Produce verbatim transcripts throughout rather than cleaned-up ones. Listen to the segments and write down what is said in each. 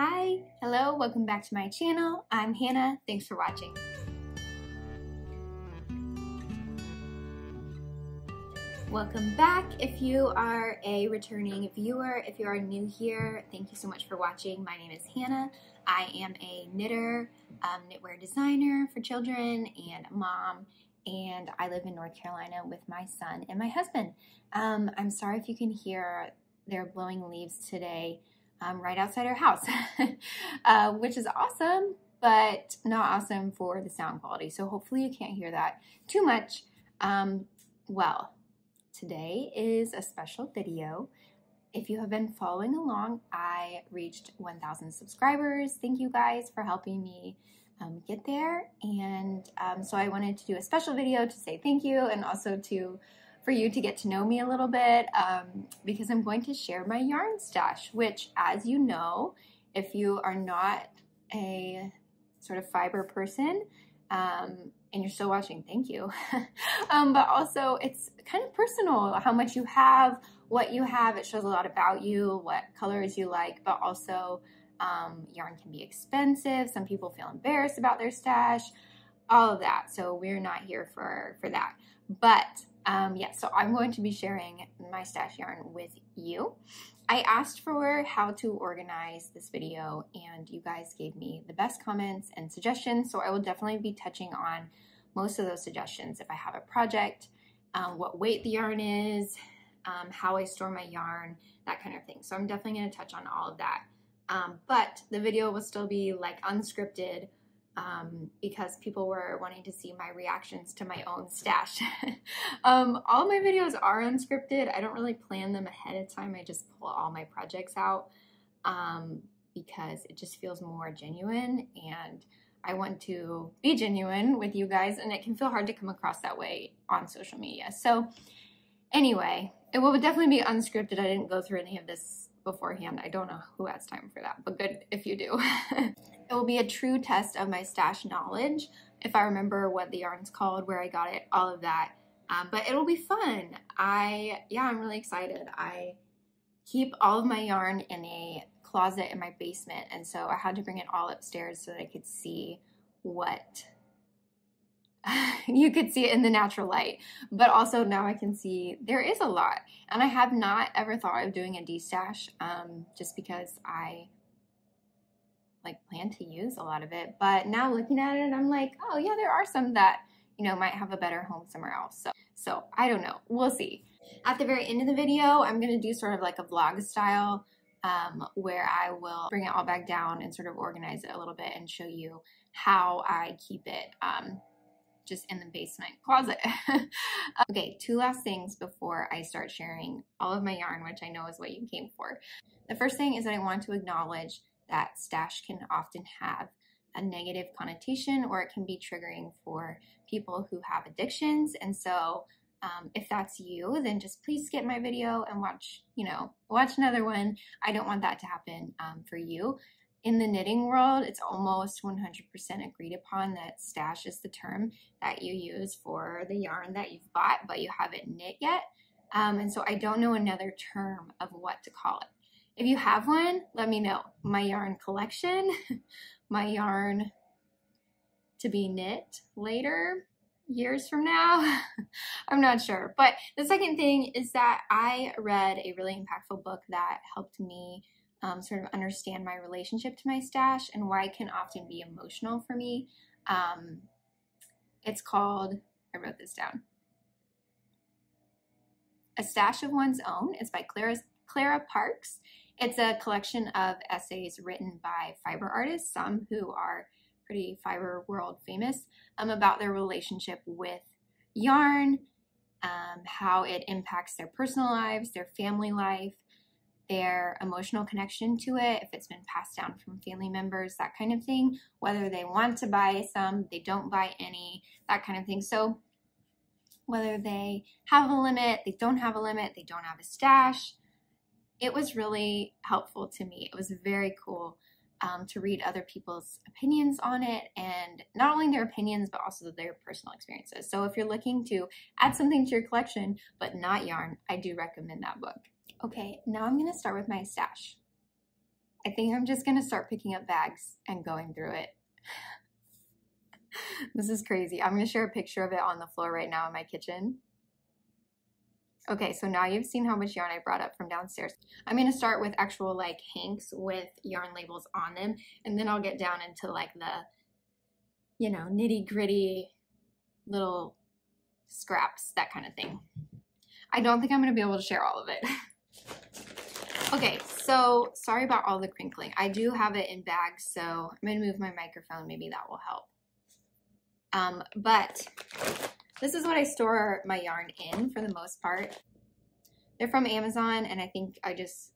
Hi, hello, welcome back to my channel. I'm Hannah, thanks for watching. Welcome back. If you are a returning viewer, if you are new here, thank you so much for watching. My name is Hannah. I am a knitter, um, knitwear designer for children and a mom, and I live in North Carolina with my son and my husband. Um, I'm sorry if you can hear they're blowing leaves today. Um, right outside our house, uh, which is awesome, but not awesome for the sound quality. So hopefully you can't hear that too much. Um, well, today is a special video. If you have been following along, I reached one thousand subscribers. Thank you guys for helping me um, get there. And um, so I wanted to do a special video to say thank you and also to for you to get to know me a little bit, um, because I'm going to share my yarn stash, which, as you know, if you are not a sort of fiber person, um, and you're still watching, thank you. um, but also it's kind of personal, how much you have, what you have. It shows a lot about you, what colors you like, but also um, yarn can be expensive. Some people feel embarrassed about their stash, all of that. So we're not here for, for that. But Um, yeah, so I'm going to be sharing my stash yarn with you. I asked for how to organize this video, and you guys gave me the best comments and suggestions, so I will definitely be touching on most of those suggestions. If I have a project, um, what weight the yarn is, um, how I store my yarn, that kind of thing. So I'm definitely going to touch on all of that. Um, but the video will still be like unscripted, Um, because people were wanting to see my reactions to my own stash. um, all my videos are unscripted. I don't really plan them ahead of time. I just pull all my projects out um, because it just feels more genuine, and I want to be genuine with you guys, and it can feel hard to come across that way on social media. So anyway, it will definitely be unscripted. I didn't go through any of this beforehand. I don't know who has time for that, but good if you do. It will be a true test of my stash knowledge, if I remember what the yarn's called, where I got it, all of that. Um, but it'll be fun. I, yeah, I'm really excited. I keep all of my yarn in a closet in my basement, and so I had to bring it all upstairs so that I could see what you could see it in the natural light, but also now I can see there is a lot, and I have not ever thought of doing a destash, um, just because I like plan to use a lot of it, but now looking at it, I'm like, oh yeah, there are some that, you know, might have a better home somewhere else. So, so I don't know. We'll see. At the very end of the video, I'm going to do sort of like a vlog style, um, where I will bring it all back down and sort of organize it a little bit and show you how I keep it, um, just in the basement closet. Okay, two last things before I start sharing all of my yarn, which I know is what you came for. The first thing is that I want to acknowledge that stash can often have a negative connotation, or it can be triggering for people who have addictions. And so um, if that's you, then just please skip my video and watch, you know, watch another one. I don't want that to happen um, for you. In the knitting world, it's almost one hundred percent agreed upon that stash is the term that you use for the yarn that you've bought, but you haven't knit yet. Um, and so I don't know another term of what to call it. If you have one, let me know. My yarn collection, my yarn to be knit later, years from now, I'm not sure. But the second thing is that I read a really impactful book that helped me Um, sort of understand my relationship to my stash and why it can often be emotional for me. Um, it's called, I wrote this down, A Stash of One's Own. It's by Clara, Clara Parkes. It's a collection of essays written by fiber artists, some who are pretty fiber world famous, um, about their relationship with yarn, um, how it impacts their personal lives, their family life, their emotional connection to it, if it's been passed down from family members, that kind of thing, whether they want to buy some, they don't buy any, that kind of thing. So whether they have a limit, they don't have a limit, they don't have a stash, it was really helpful to me. It was very cool um, to read other people's opinions on it, and not only their opinions, but also their personal experiences. So if you're looking to add something to your collection, but not yarn, I do recommend that book. Okay, now I'm going to start with my stash. I think I'm just gonna start picking up bags and going through it. This is crazy. I'm gonna share a picture of it on the floor right now in my kitchen. Okay, so now you've seen how much yarn I brought up from downstairs. I'm gonna start with actual like hanks with yarn labels on them, and then I'll get down into like the, you know, nitty gritty little scraps, that kind of thing. I don't think I'm gonna be able to share all of it. Okay, so sorry about all the crinkling. I do have it in bags, so I'm gonna move my microphone, maybe that will help. Um, but this is what I store my yarn in for the most part. They're from Amazon, and I think I just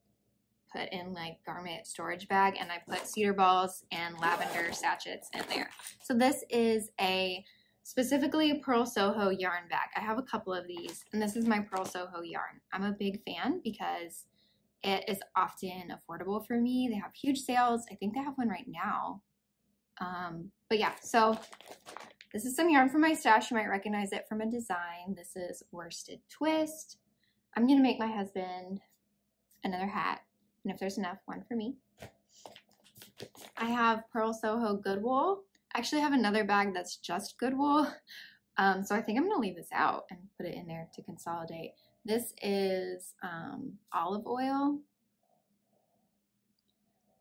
put in like garment storage bag, and I put cedar balls and lavender sachets in there. So this is a specifically Purl Soho yarn bag. I have a couple of these, and this is my Purl Soho yarn. I'm a big fan because it is often affordable for me. They have huge sales. I think they have one right now. Um, but yeah, so this is some yarn from my stash. You might recognize it from a design. This is Worsted Twist. I'm gonna make my husband another hat, and if there's enough, one for me. I have Purl Soho Good Wool. I actually have another bag that's just Good Wool. Um, so I think I'm gonna leave this out and put it in there to consolidate. This is um, olive oil.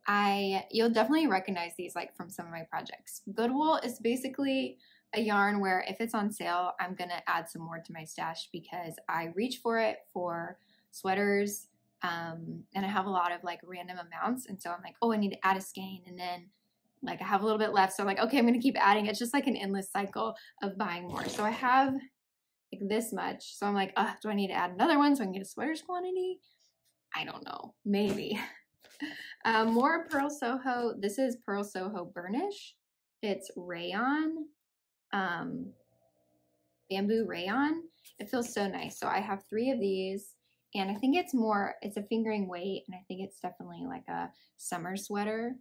I, you'll definitely recognize these like from some of my projects. Good Wool is basically a yarn where if it's on sale, I'm gonna add some more to my stash because I reach for it for sweaters, um, and I have a lot of like random amounts. And so I'm like, oh, I need to add a skein. And then like I have a little bit left. So I'm like, okay, I'm gonna keep adding. It's just like an endless cycle of buying more. So I have like this much. So I'm like, oh, do I need to add another one so I can get a sweater's quantity? I don't know, maybe. Um, more Purl Soho. This is Purl Soho Burnish. It's rayon, um, bamboo rayon. It feels so nice. So I have three of these, and I think it's more, it's a fingering weight, and I think it's definitely like a summer sweater.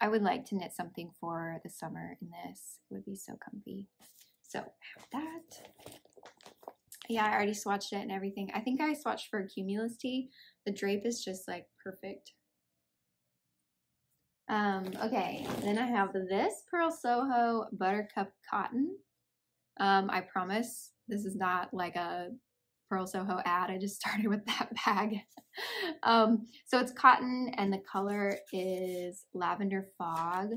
I would like to knit something for the summer in this. It would be so comfy. So I have that. Yeah, I already swatched it and everything. I think I swatched for Cumulus Tea. The drape is just like perfect. Um, okay, then I have this Purl Soho Buttercup Cotton. Um, I promise this is not like a Purl Soho ad. I just started with that bag. um, so it's cotton and the color is Lavender Fog.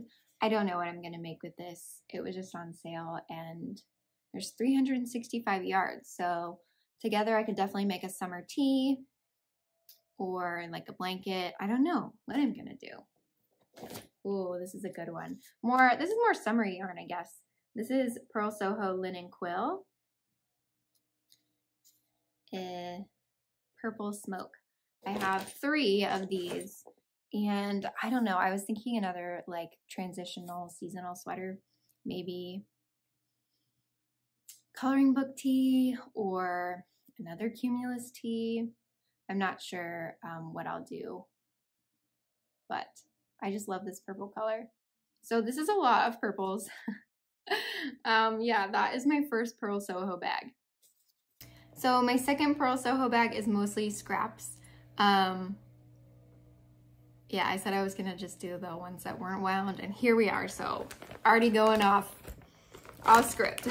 I don't know what I'm gonna make with this. It was just on sale, and there's three hundred sixty-five yards. So together I could definitely make a summer tee or like a blanket. I don't know what I'm gonna do. Oh, this is a good one. More, this is more summery yarn, I guess. This is Purl Soho Linen Quill. Eh, Purple Smoke. I have three of these, and I don't know. I was thinking another like transitional seasonal sweater, maybe Coloring Book Tee or another Cumulus Tee. I'm not sure um, what I'll do, but I just love this purple color. So this is a lot of purples. um, yeah, that is my first Purl Soho bag. So my second Purl Soho bag is mostly scraps. Um, yeah, I said I was gonna just do the ones that weren't wound, and here we are, so already going off, off script.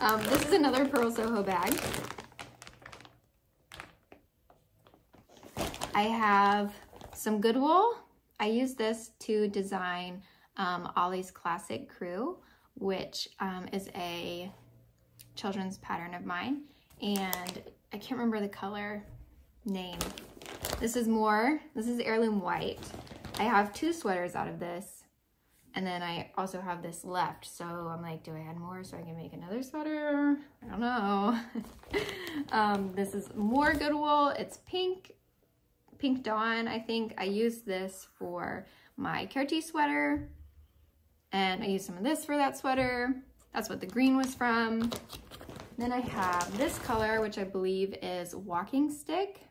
um, this is another Purl Soho bag. I have some Good Wool. I use this to design um, Ollie's Classic Crew, which um, is a children's pattern of mine. And I can't remember the color name. This is more, this is Heirloom White. I have two sweaters out of this. And then I also have this left. So I'm like, do I add more so I can make another sweater? I don't know. um, this is more Good Wool. It's pink. Pink Dawn, I think. I use this for my Kersti sweater, and I use some of this for that sweater. That's what the green was from. Then I have this color, which I believe is Walking Stick.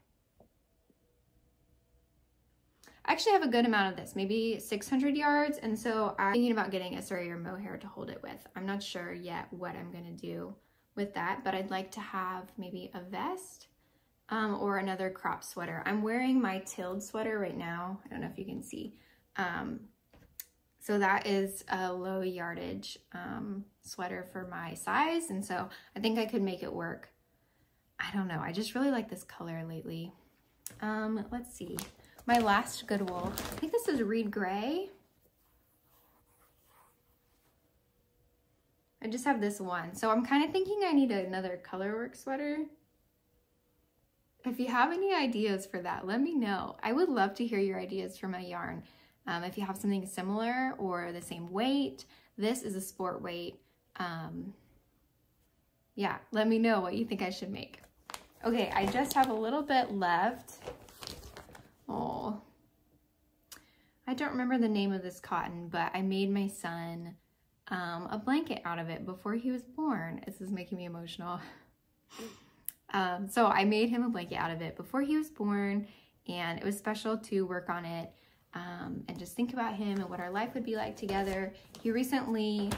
I actually have a good amount of this, maybe six hundred yards, and so I'm thinking about getting a Surrey or mohair to hold it with. I'm not sure yet what I'm gonna do with that, but I'd like to have maybe a vest. um, or another crop sweater. I'm wearing my Tilled sweater right now. I don't know if you can see. Um, so that is a low yardage um, sweater for my size. And so I think I could make it work. I don't know. I just really like this color lately. Um, let's see. My last good wool. I think this is Reed Gray. I just have this one. So I'm kind of thinking I need another color work sweater. If you have any ideas for that, let me know. I would love to hear your ideas for my yarn. Um, if you have something similar or the same weight, this is a sport weight. Um, yeah, let me know what you think I should make. Okay, I just have a little bit left. Oh, I don't remember the name of this cotton, but I made my son um, a blanket out of it before he was born. This is making me emotional. um, so I made him a blanket out of it before he was born, and it was special to work on it um, and just think about him and what our life would be like together. He recently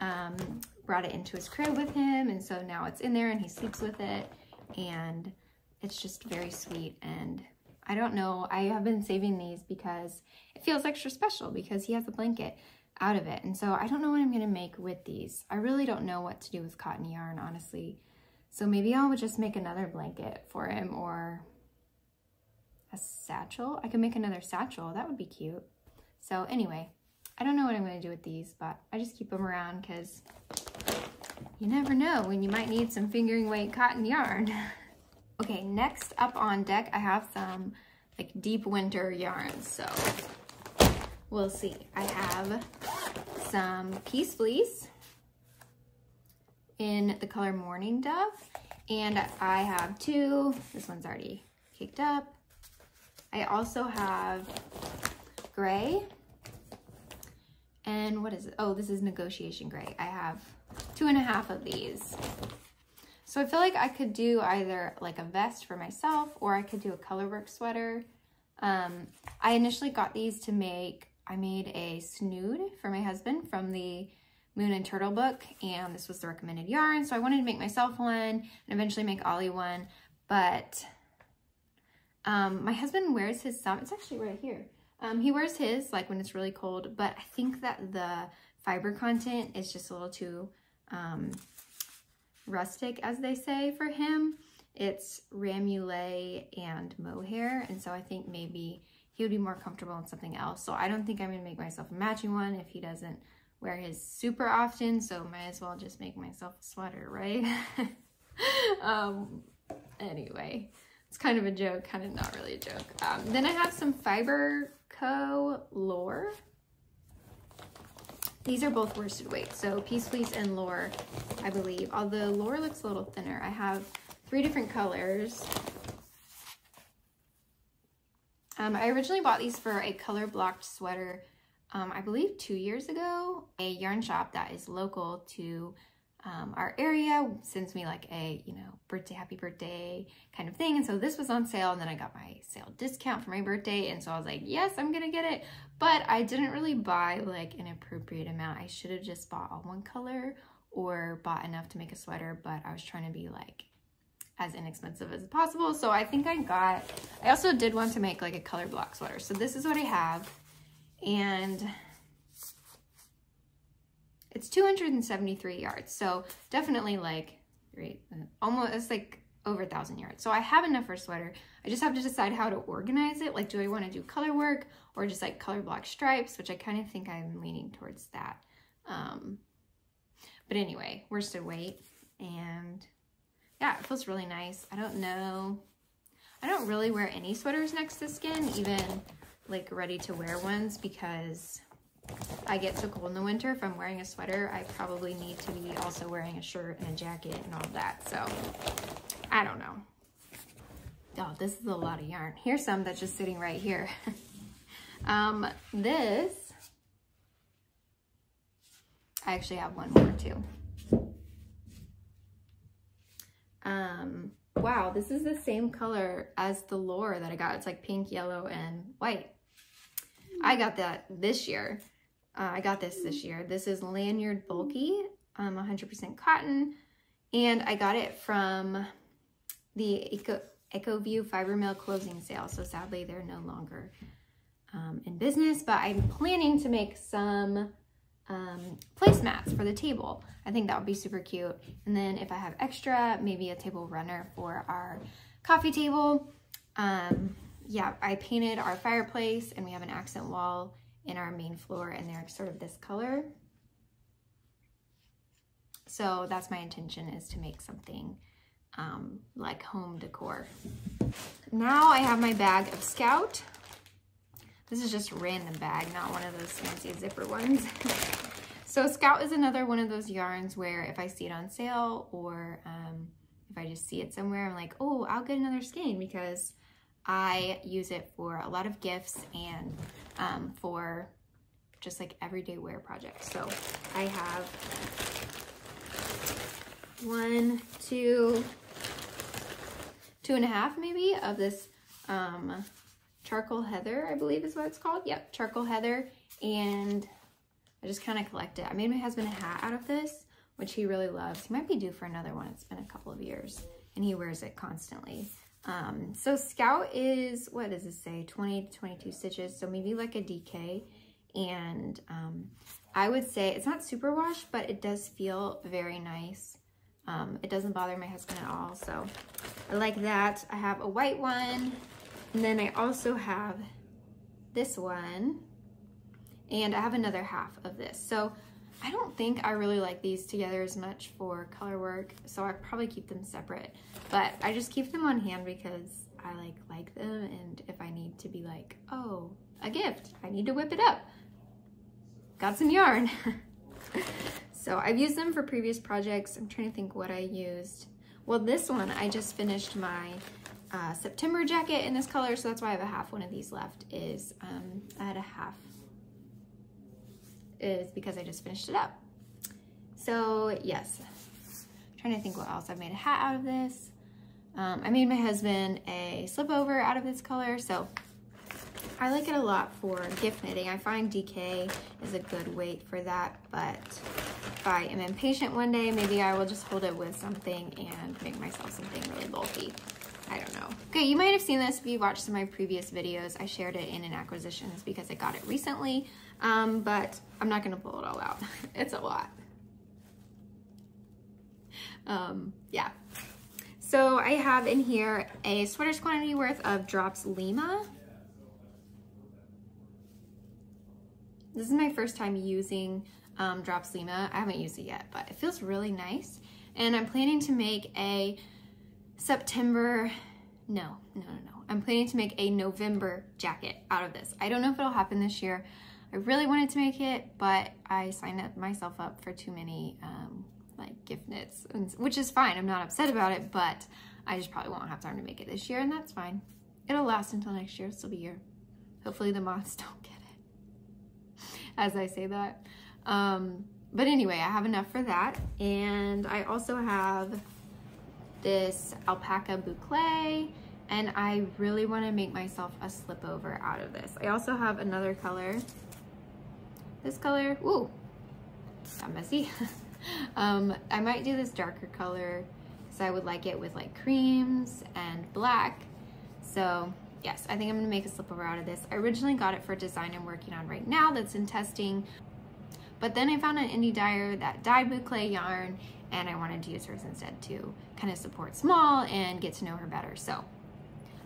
um, brought it into his crib with him, and so now it's in there and he sleeps with it, and it's just very sweet. And I don't know, I have been saving these because it feels extra special because he has a blanket out of it. And so I don't know what I'm gonna make with these. I really don't know what to do with cotton yarn, honestly. So maybe I'll just make another blanket for him, or a satchel. I could make another satchel, that would be cute. So anyway, I don't know what I'm gonna do with these, but I just keep them around because you never know when you might need some fingering weight cotton yarn. Okay, next up on deck, I have some like deep winter yarns, so we'll see. I have some Peace Fleece in the color Morning Dove, and I have two. This one's already caked up. I also have gray, and what is it? Oh, this is Negotiation Gray. I have two and a half of these. So I feel like I could do either like a vest for myself, or I could do a color work sweater. Um, I initially got these to make, I made a snood for my husband from the Moon and Turtle book, and this was the recommended yarn. So I wanted to make myself one and eventually make Ollie one, but um, my husband wears his, some, it's actually right here. Um, he wears his like when it's really cold, but I think that the fiber content is just a little too, um, rustic, as they say, for him. It's ramullet and mohair, and so I think maybe he would be more comfortable in something else. So I don't think I'm gonna make myself a matching one if he doesn't wear his super often, so might as well just make myself a sweater, right? um anyway, it's kind of a joke, kind of not really a joke. Um, then I have some Fiber Co Lore. These are both worsted weights, so Peace Fleece and Lore, I believe. Although Lore looks a little thinner. I have three different colors. Um, I originally bought these for a color blocked sweater, um, I believe two years ago. A yarn shop that is local to um, our area sends me like a, you know, birthday, happy birthday kind of thing. And so this was on sale, and then I got my sale discount for my birthday. And so I was like, yes, I'm gonna get it. But I didn't really buy like an appropriate amount. I should have just bought all one color or bought enough to make a sweater, but I was trying to be like as inexpensive as possible. So I think I got, I also did want to make like a color block sweater. So this is what I have, and it's two hundred seventy-three yards. So definitely like right, almost, it's like over a thousand yards. So I have enough for a sweater. I just have to decide how to organize it. Like, do I want to do color work or just like color block stripes, which I kind of think I'm leaning towards that. Um, but anyway, worsted weight, and yeah, it feels really nice. I don't know. I don't really wear any sweaters next to skin, even like ready to wear ones, because I get so cold in the winter. If I'm wearing a sweater, I probably need to be also wearing a shirt and a jacket and all that. So I don't know. Oh, this is a lot of yarn. Here's some that's just sitting right here. um, this, I actually have one more too. Um, wow, this is the same color as the Lore that I got. It's like pink, yellow, and white. I got that this year. Uh, I got this this year. This is Lanyard Bulky, um, one hundred percent cotton, and I got it from the Eco Echo View Fiber Mill closing sale. So sadly, they're no longer um, in business, but I'm planning to make some um, placemats for the table. I think that would be super cute. And then if I have extra, maybe a table runner for our coffee table. Um, yeah, I painted our fireplace and we have an accent wall in our main floor and they're sort of this color. So that's my intention, is to make something um, like home decor. Now I have my bag of Scout. This is just a random bag, not one of those fancy zipper ones. So Scout is another one of those yarns where if I see it on sale or um, if I just see it somewhere, I'm like, oh, I'll get another skein, because I use it for a lot of gifts and um, for just like everyday wear projects. So I have one, two, two and a half maybe of this um, charcoal heather, I believe is what it's called. Yep, charcoal heather. And I just kind of collect it. I made my husband a hat out of this, which he really loves. He might be due for another one. It's been a couple of years and he wears it constantly. Um, so Scout is, what does it say? twenty to twenty-two stitches. So maybe like a D K. And um, I would say it's not super wash, but it does feel very nice. Um, it doesn't bother my husband at all. So I like that. I have a white one. And then I also have this one. And I have another half of this. So I don't think I really like these together as much for color work, so I probably keep them separate, but I just keep them on hand because I like like them, and if I need to be like, oh, a gift, I need to whip it up, got some yarn. So I've used them for previous projects. I'm trying to think what I used. Well, this one, I just finished my uh, September jacket in this color, so that's why I have a half one of these left, is um, I had a half is because I just finished it up. So yes, I'm trying to think what else. I've made a hat out of this. Um, I made my husband a slip over out of this color. So I like it a lot for gift knitting. I find D K is a good weight for that, but if I am impatient one day, maybe I will just hold it with something and make myself something really bulky. I don't know. Okay, you might have seen this if you watched some of my previous videos. I shared it in an acquisitions because I got it recently, um, but I'm not gonna pull it all out. It's a lot. Um, yeah. So I have in here a sweater's quantity worth of Drops Lima. This is my first time using um, Drops Lima. I haven't used it yet, but it feels really nice. And I'm planning to make a September, no, no, no, no. I'm planning to make a November jacket out of this. I don't know if it'll happen this year. I really wanted to make it, but I signed up myself up for too many um, like gift knits, which is fine. I'm not upset about it, but I just probably won't have time to make it this year, and that's fine. It'll last until next year. It'll still be here. Hopefully the moths don't get it as I say that. Um, but anyway, I have enough for that. And I also have this alpaca boucle, and I really want to make myself a slip over out of this. I also have another color, this color. Ooh, got messy. um, I might do this darker color because I would like it with like creams and black. So yes, I think I'm gonna make a slip over out of this. I originally got it for a design I'm working on right now that's in testing, but then I found an indie dyer that dyed boucle yarn, and I wanted to use hers instead to kind of support small and get to know her better. So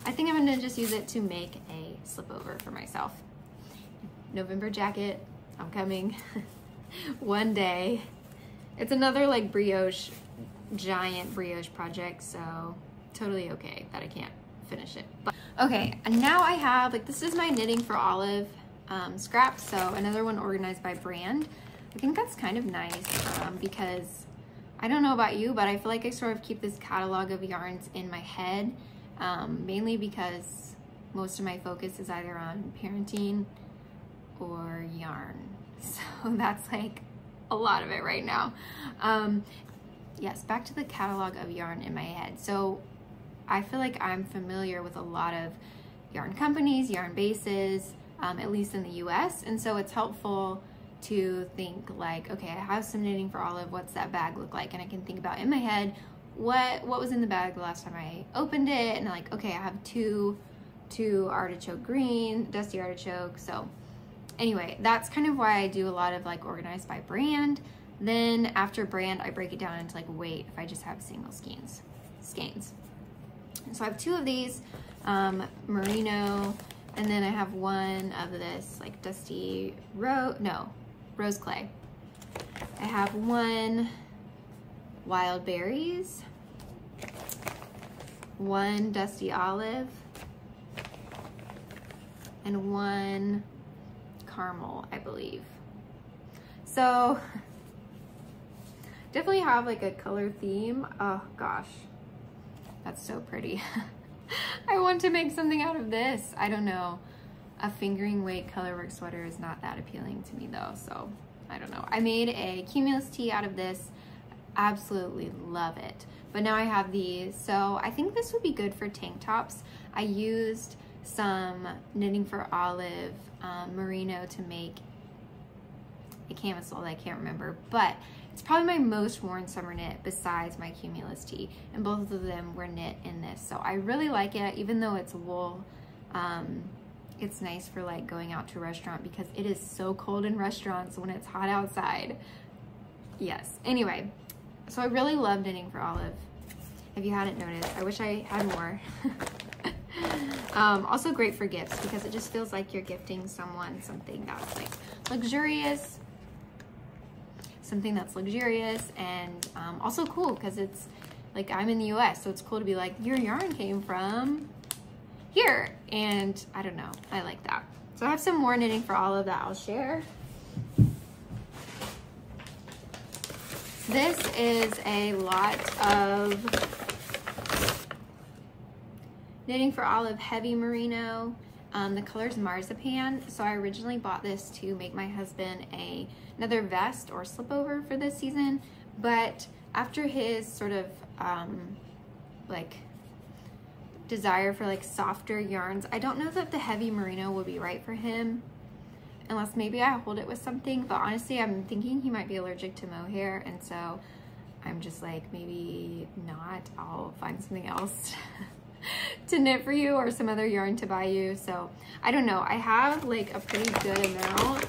I think I'm gonna just use it to make a slip over for myself. November jacket, I'm coming one day. It's another like brioche, giant brioche project, so totally okay that I can't finish it. But, okay, and now I have, like, this is my Knitting for Olive um, scrap, so another one organized by brand. I think that's kind of nice um, because I don't know about you, but I feel like I sort of keep this catalog of yarns in my head, um, mainly because most of my focus is either on parenting or yarn. So that's like a lot of it right now. Um, yes, back to the catalog of yarn in my head. So I feel like I'm familiar with a lot of yarn companies, yarn bases, um, at least in the U S. And so it's helpful to think like, okay, I have some Knitting for Olive, what's that bag look like? And I can think about in my head what what was in the bag the last time I opened it, and like, okay, I have two two artichoke green, dusty artichoke. So anyway, that's kind of why I do a lot of like organized by brand. Then after brand, I break it down into like weight if I just have single skeins. skeins. So I have two of these, um, merino, and then I have one of this like dusty rose, no, rose clay. I have one wild berries, one dusty olive, and one caramel, I believe. So definitely have like a color theme. Oh gosh, that's so pretty. I want to make something out of this. I don't know. A fingering weight colorwork sweater is not that appealing to me though, so I don't know. I made a Cumulus Tea out of this. Absolutely love it. But now I have these, so I think this would be good for tank tops. I used some Knitting for Olive um, merino to make a camisole that I can't remember, but it's probably my most worn summer knit besides my Cumulus Tea, and both of them were knit in this. So I really like it, even though it's wool. Um, it's nice for like going out to a restaurant because it is so cold in restaurants when it's hot outside. Yes, anyway, so I really love Knitting for Olive. If you hadn't noticed, I wish I had more. Um, also great for gifts because it just feels like you're gifting someone something that's like luxurious, something that's luxurious and um, also cool because it's like I'm in the U S, so it's cool to be like, your yarn came from here, and I don't know, I like that. So I have some more Knitting for Olive that I'll share. This is a lot of Knitting for Olive heavy merino. Um, the color's marzipan. So I originally bought this to make my husband a another vest or slipover for this season, but after his sort of um, like desire for like softer yarns, I don't know that the heavy merino will be right for him. Unless maybe I hold it with something, but honestly, I'm thinking he might be allergic to mohair, and so I'm just like, maybe not, I'll find something else to knit for you or some other yarn to buy you. So I don't know, I have like a pretty good amount.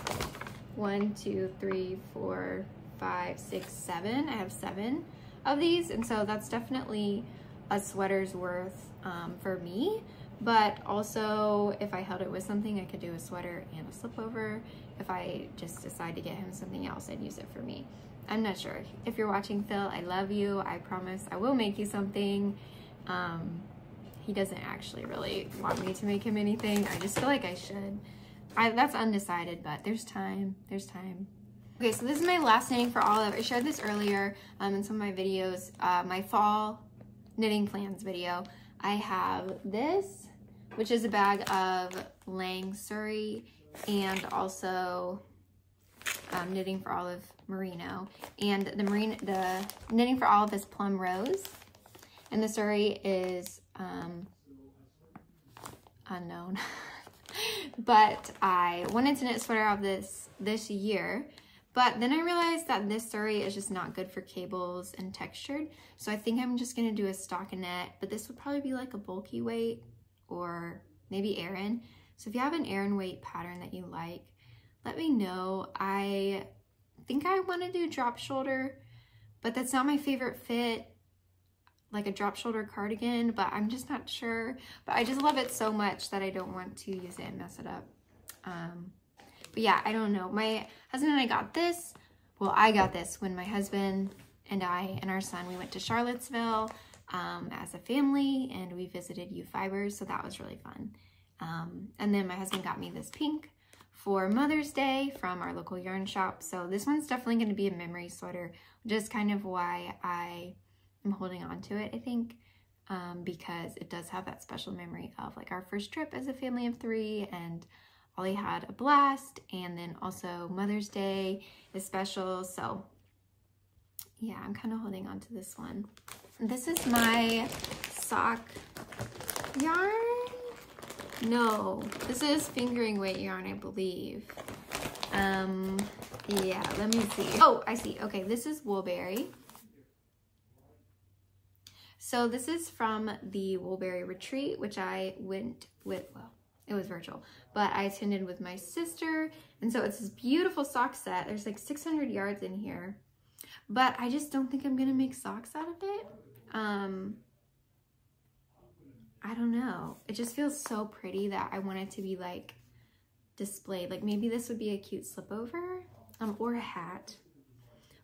One, two, three, four, five, six, seven. I have seven of these, and so that's definitely a sweater's worth um, for me. But also, if I held it with something, I could do a sweater and a slipover. If I just decide to get him something else, I'd use it for me. I'm not sure. If you're watching, Phil, I love you. I promise I will make you something. Um, he doesn't actually really want me to make him anything. I just feel like I should. I, that's undecided, but there's time. There's time. Okay, so this is my last Knitting for Olive. I shared this earlier um, in some of my videos, uh, my fall knitting plans video. I have this, which is a bag of Lang Surrey and also um, Knitting for Olive merino. And the merino, the Knitting for Olive is Plum Rose, and the Surrey is um, unknown. But I wanted to knit a sweater out of this this year, but then I realized that this Surrey is just not good for cables and textured. So I think I'm just gonna do a stockinette, but this would probably be like a bulky weight, or maybe Aran. So if you have an Aran weight pattern that you like, let me know. I think I wanna do drop shoulder, but that's not my favorite fit, like a drop shoulder cardigan, but I'm just not sure. But I just love it so much that I don't want to use it and mess it up. Um, but yeah, I don't know. My husband and I got this. Well, I got this when my husband and I and our son, we went to Charlottesville Um, as a family, and we visited U Fibers, so that was really fun. Um, and then my husband got me this pink for Mother's Day from our local yarn shop, so this one's definitely going to be a memory sweater, which is kind of why I am holding on to it, I think, um, because it does have that special memory of like our first trip as a family of three, and Ollie had a blast, and then also Mother's Day is special, so yeah, I'm kind of holding on to this one. This is my sock yarn. No, this is fingering weight yarn, I believe. Um, yeah, let me see. Oh, I see. Okay, this is Woolberry. So this is from the Woolberry Retreat, which I went with, well, it was virtual, but I attended with my sister. And so it's this beautiful sock set. There's like six hundred yards in here, but I just don't think I'm gonna make socks out of it. Um, I don't know. It just feels so pretty that I want it to be like displayed. Like maybe this would be a cute slip over um, or a hat.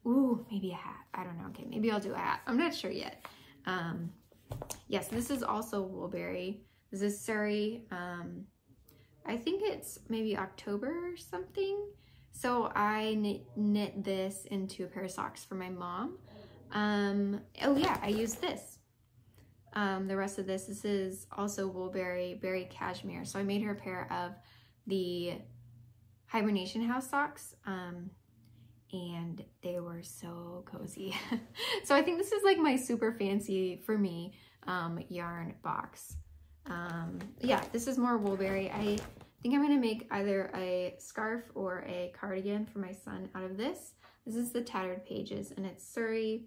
Ooh, maybe a hat. I don't know. Okay, maybe I'll do a hat. I'm not sure yet. Um, yes, this is also Woolberry. This is Surrey. Um, I think it's maybe October or something. So I knit, knit this into a pair of socks for my mom. Um, oh yeah, I used this. Um, the rest of this, this is also Woolberry, berry cashmere. So I made her a pair of the Hibernation House socks. Um, and they were so cozy. So I think this is like my super fancy, for me, um, yarn box. Um, yeah, this is more Woolberry. I think I'm gonna make either a scarf or a cardigan for my son out of this. This is the Tattered Pages, and it's Surrey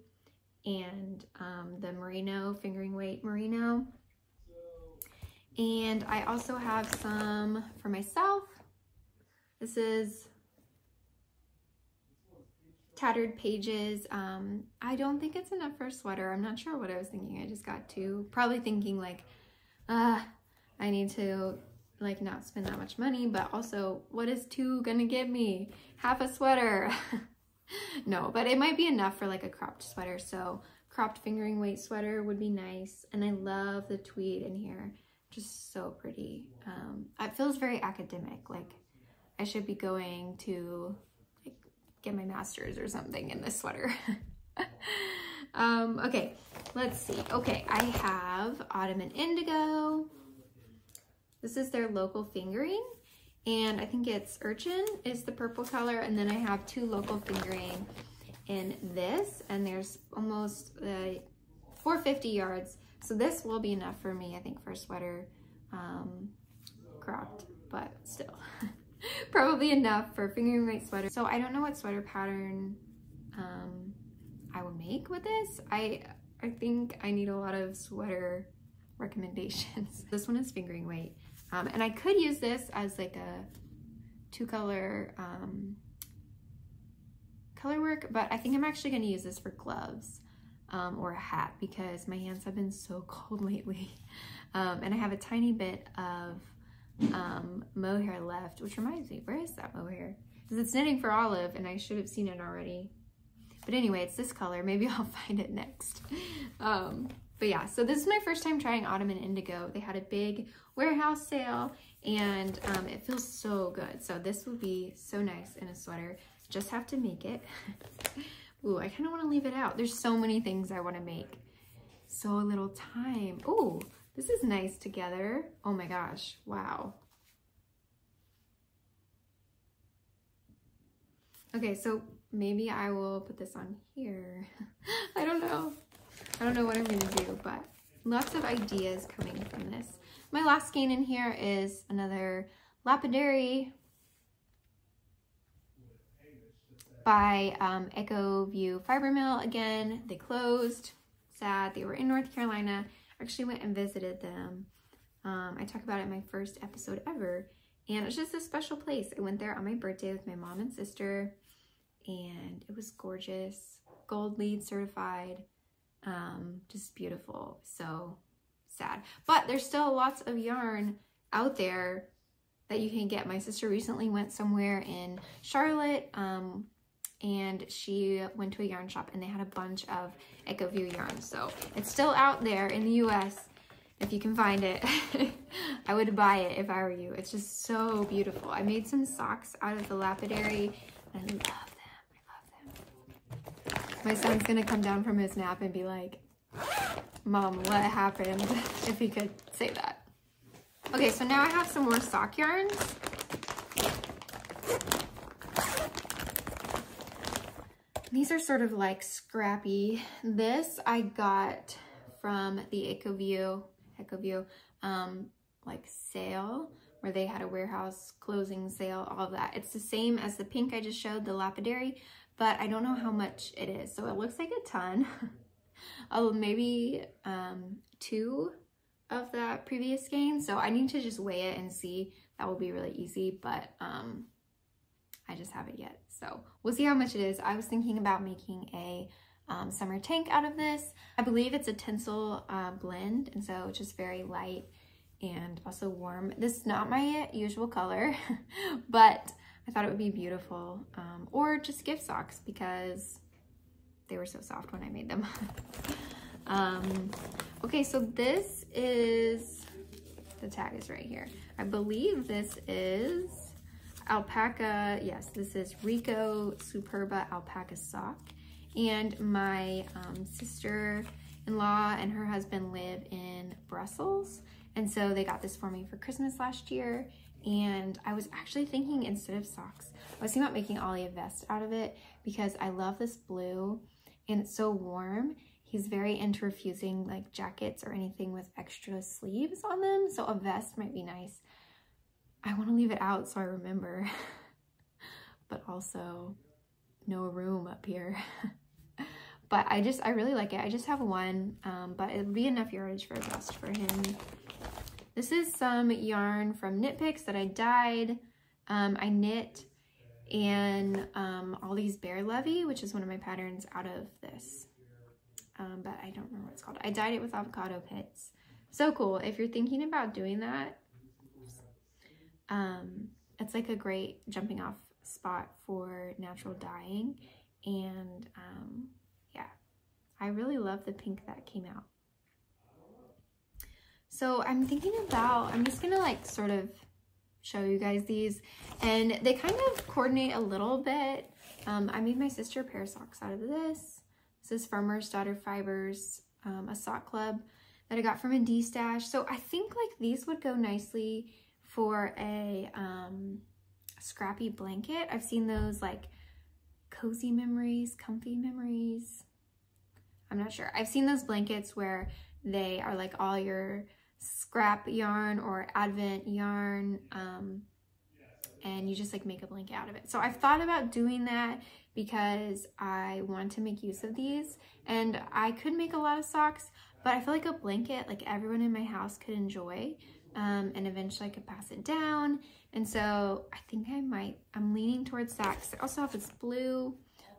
and um, the merino, fingering weight merino. And I also have some for myself. This is Tattered Pages. Um, I don't think it's enough for a sweater. I'm not sure what I was thinking. I just got two. Probably thinking like, uh, I need to like not spend that much money, but also what is two gonna give me? Half a sweater. No, but it might be enough for like a cropped sweater. So cropped fingering weight sweater would be nice. And I love the tweed in here. Just so pretty. Um, it feels very academic. Like I should be going to get my master's or something in this sweater. um, okay, let's see. Okay, I have Autumn and Indigo. This is their local fingering, and I think it's Urchin is the purple color, and then I have two local fingering in this, and there's almost uh, four hundred fifty yards. So this will be enough for me, I think, for a sweater, um, cropped, but still. Probably enough for a fingering weight sweater. So I don't know what sweater pattern um, I will make with this. I I think I need a lot of sweater recommendations. This one is fingering weight. Um, and I could use this as like a two color um, color work, but I think I'm actually gonna use this for gloves um, or a hat because my hands have been so cold lately. Um, and I have a tiny bit of um mohair left, which reminds me, where is that mohair? Because it's Knitting for Olive and I should have seen it already, but anyway, it's this color. Maybe I'll find it next. Um but yeah, so this is my first time trying Autumn and Indigo. They had a big warehouse sale and um it feels so good, so this will be so nice in a sweater. Just have to make it. Ooh, I kind of want to leave it out. There's so many things I want to make, so little time. Ooh, this is nice together. Oh my gosh, wow. Okay, so maybe I will put this on here. I don't know. I don't know what I'm gonna do, but lots of ideas coming from this. My last skein in here is another Lapidary by um, Echo View Fiber Mill. Again, they closed, sad, they were in North Carolina. Actually went and visited them. Um, I talked about it in my first episode ever, and it's just a special place. I went there on my birthday with my mom and sister, and it was gorgeous. Gold lead certified, um, just beautiful. So sad, but there's still lots of yarn out there that you can get. My sister recently went somewhere in Charlotte, um, and she went to a yarn shop and they had a bunch of Echo View yarn. So it's still out there in the U S if you can find it. I would buy it if I were you. It's just so beautiful. I made some socks out of the Lapidary. I love them, I love them. My son's gonna come down from his nap and be like, Mom, what happened? If he could say that. Okay, so now I have some more sock yarns. These are sort of like scrappy. This I got from the Eco View, Echo View, um, like sale, where they had a warehouse closing sale, all of that. It's the same as the pink I just showed, the Lapidary, but I don't know how much it is. So it looks like a ton, of maybe um, two of the previous skein. So I need to just weigh it and see. That will be really easy, but um, I just haven't yet. So we'll see how much it is. I was thinking about making a um, summer tank out of this. I believe it's a tinsel uh, blend, and so it's just very light and also warm. This is not my usual color, but I thought it would be beautiful. Um, or just gift socks, because they were so soft when I made them. um, okay, so this is, the tag is right here. I believe this is Alpaca, yes, this is Rico Superba Alpaca Sock. And my um, sister-in-law and her husband live in Brussels. And so they got this for me for Christmas last year. And I was actually thinking, instead of socks, I was thinking about making Ollie a vest out of it, because I love this blue and it's so warm. He's very into refusing like jackets or anything with extra sleeves on them. So a vest might be nice. I want to leave it out so I remember, but also no room up here. But I just, I really like it. I just have one, um, but it'll be enough yardage for a vest for him. This is some yarn from Knit Picks that I dyed. Um, I knit in um, Ollie's Bear Levy, which is one of my patterns out of this. Um, but I don't remember what it's called. I dyed it with avocado pits. So cool. If you're thinking about doing that, um, it's like a great jumping off spot for natural dyeing. And um, yeah, I really love the pink that came out. So I'm thinking about, I'm just gonna like sort of show you guys these, and they kind of coordinate a little bit. Um, I made my sister a pair of socks out of this. This is Farmer's Daughter Fibers, um, a sock club that I got from a D stash. So I think like these would go nicely for a um, scrappy blanket. I've seen those like cozy memories, comfy memories. I'm not sure. I've seen those blankets where they are like all your scrap yarn or Advent yarn, um, and you just like make a blanket out of it. So I've thought about doing that because I want to make use of these, and I could make a lot of socks, but I feel like a blanket, like everyone in my house could enjoy, um, and eventually I could pass it down. And so I think I might, I'm leaning towards socks. I also have this blue,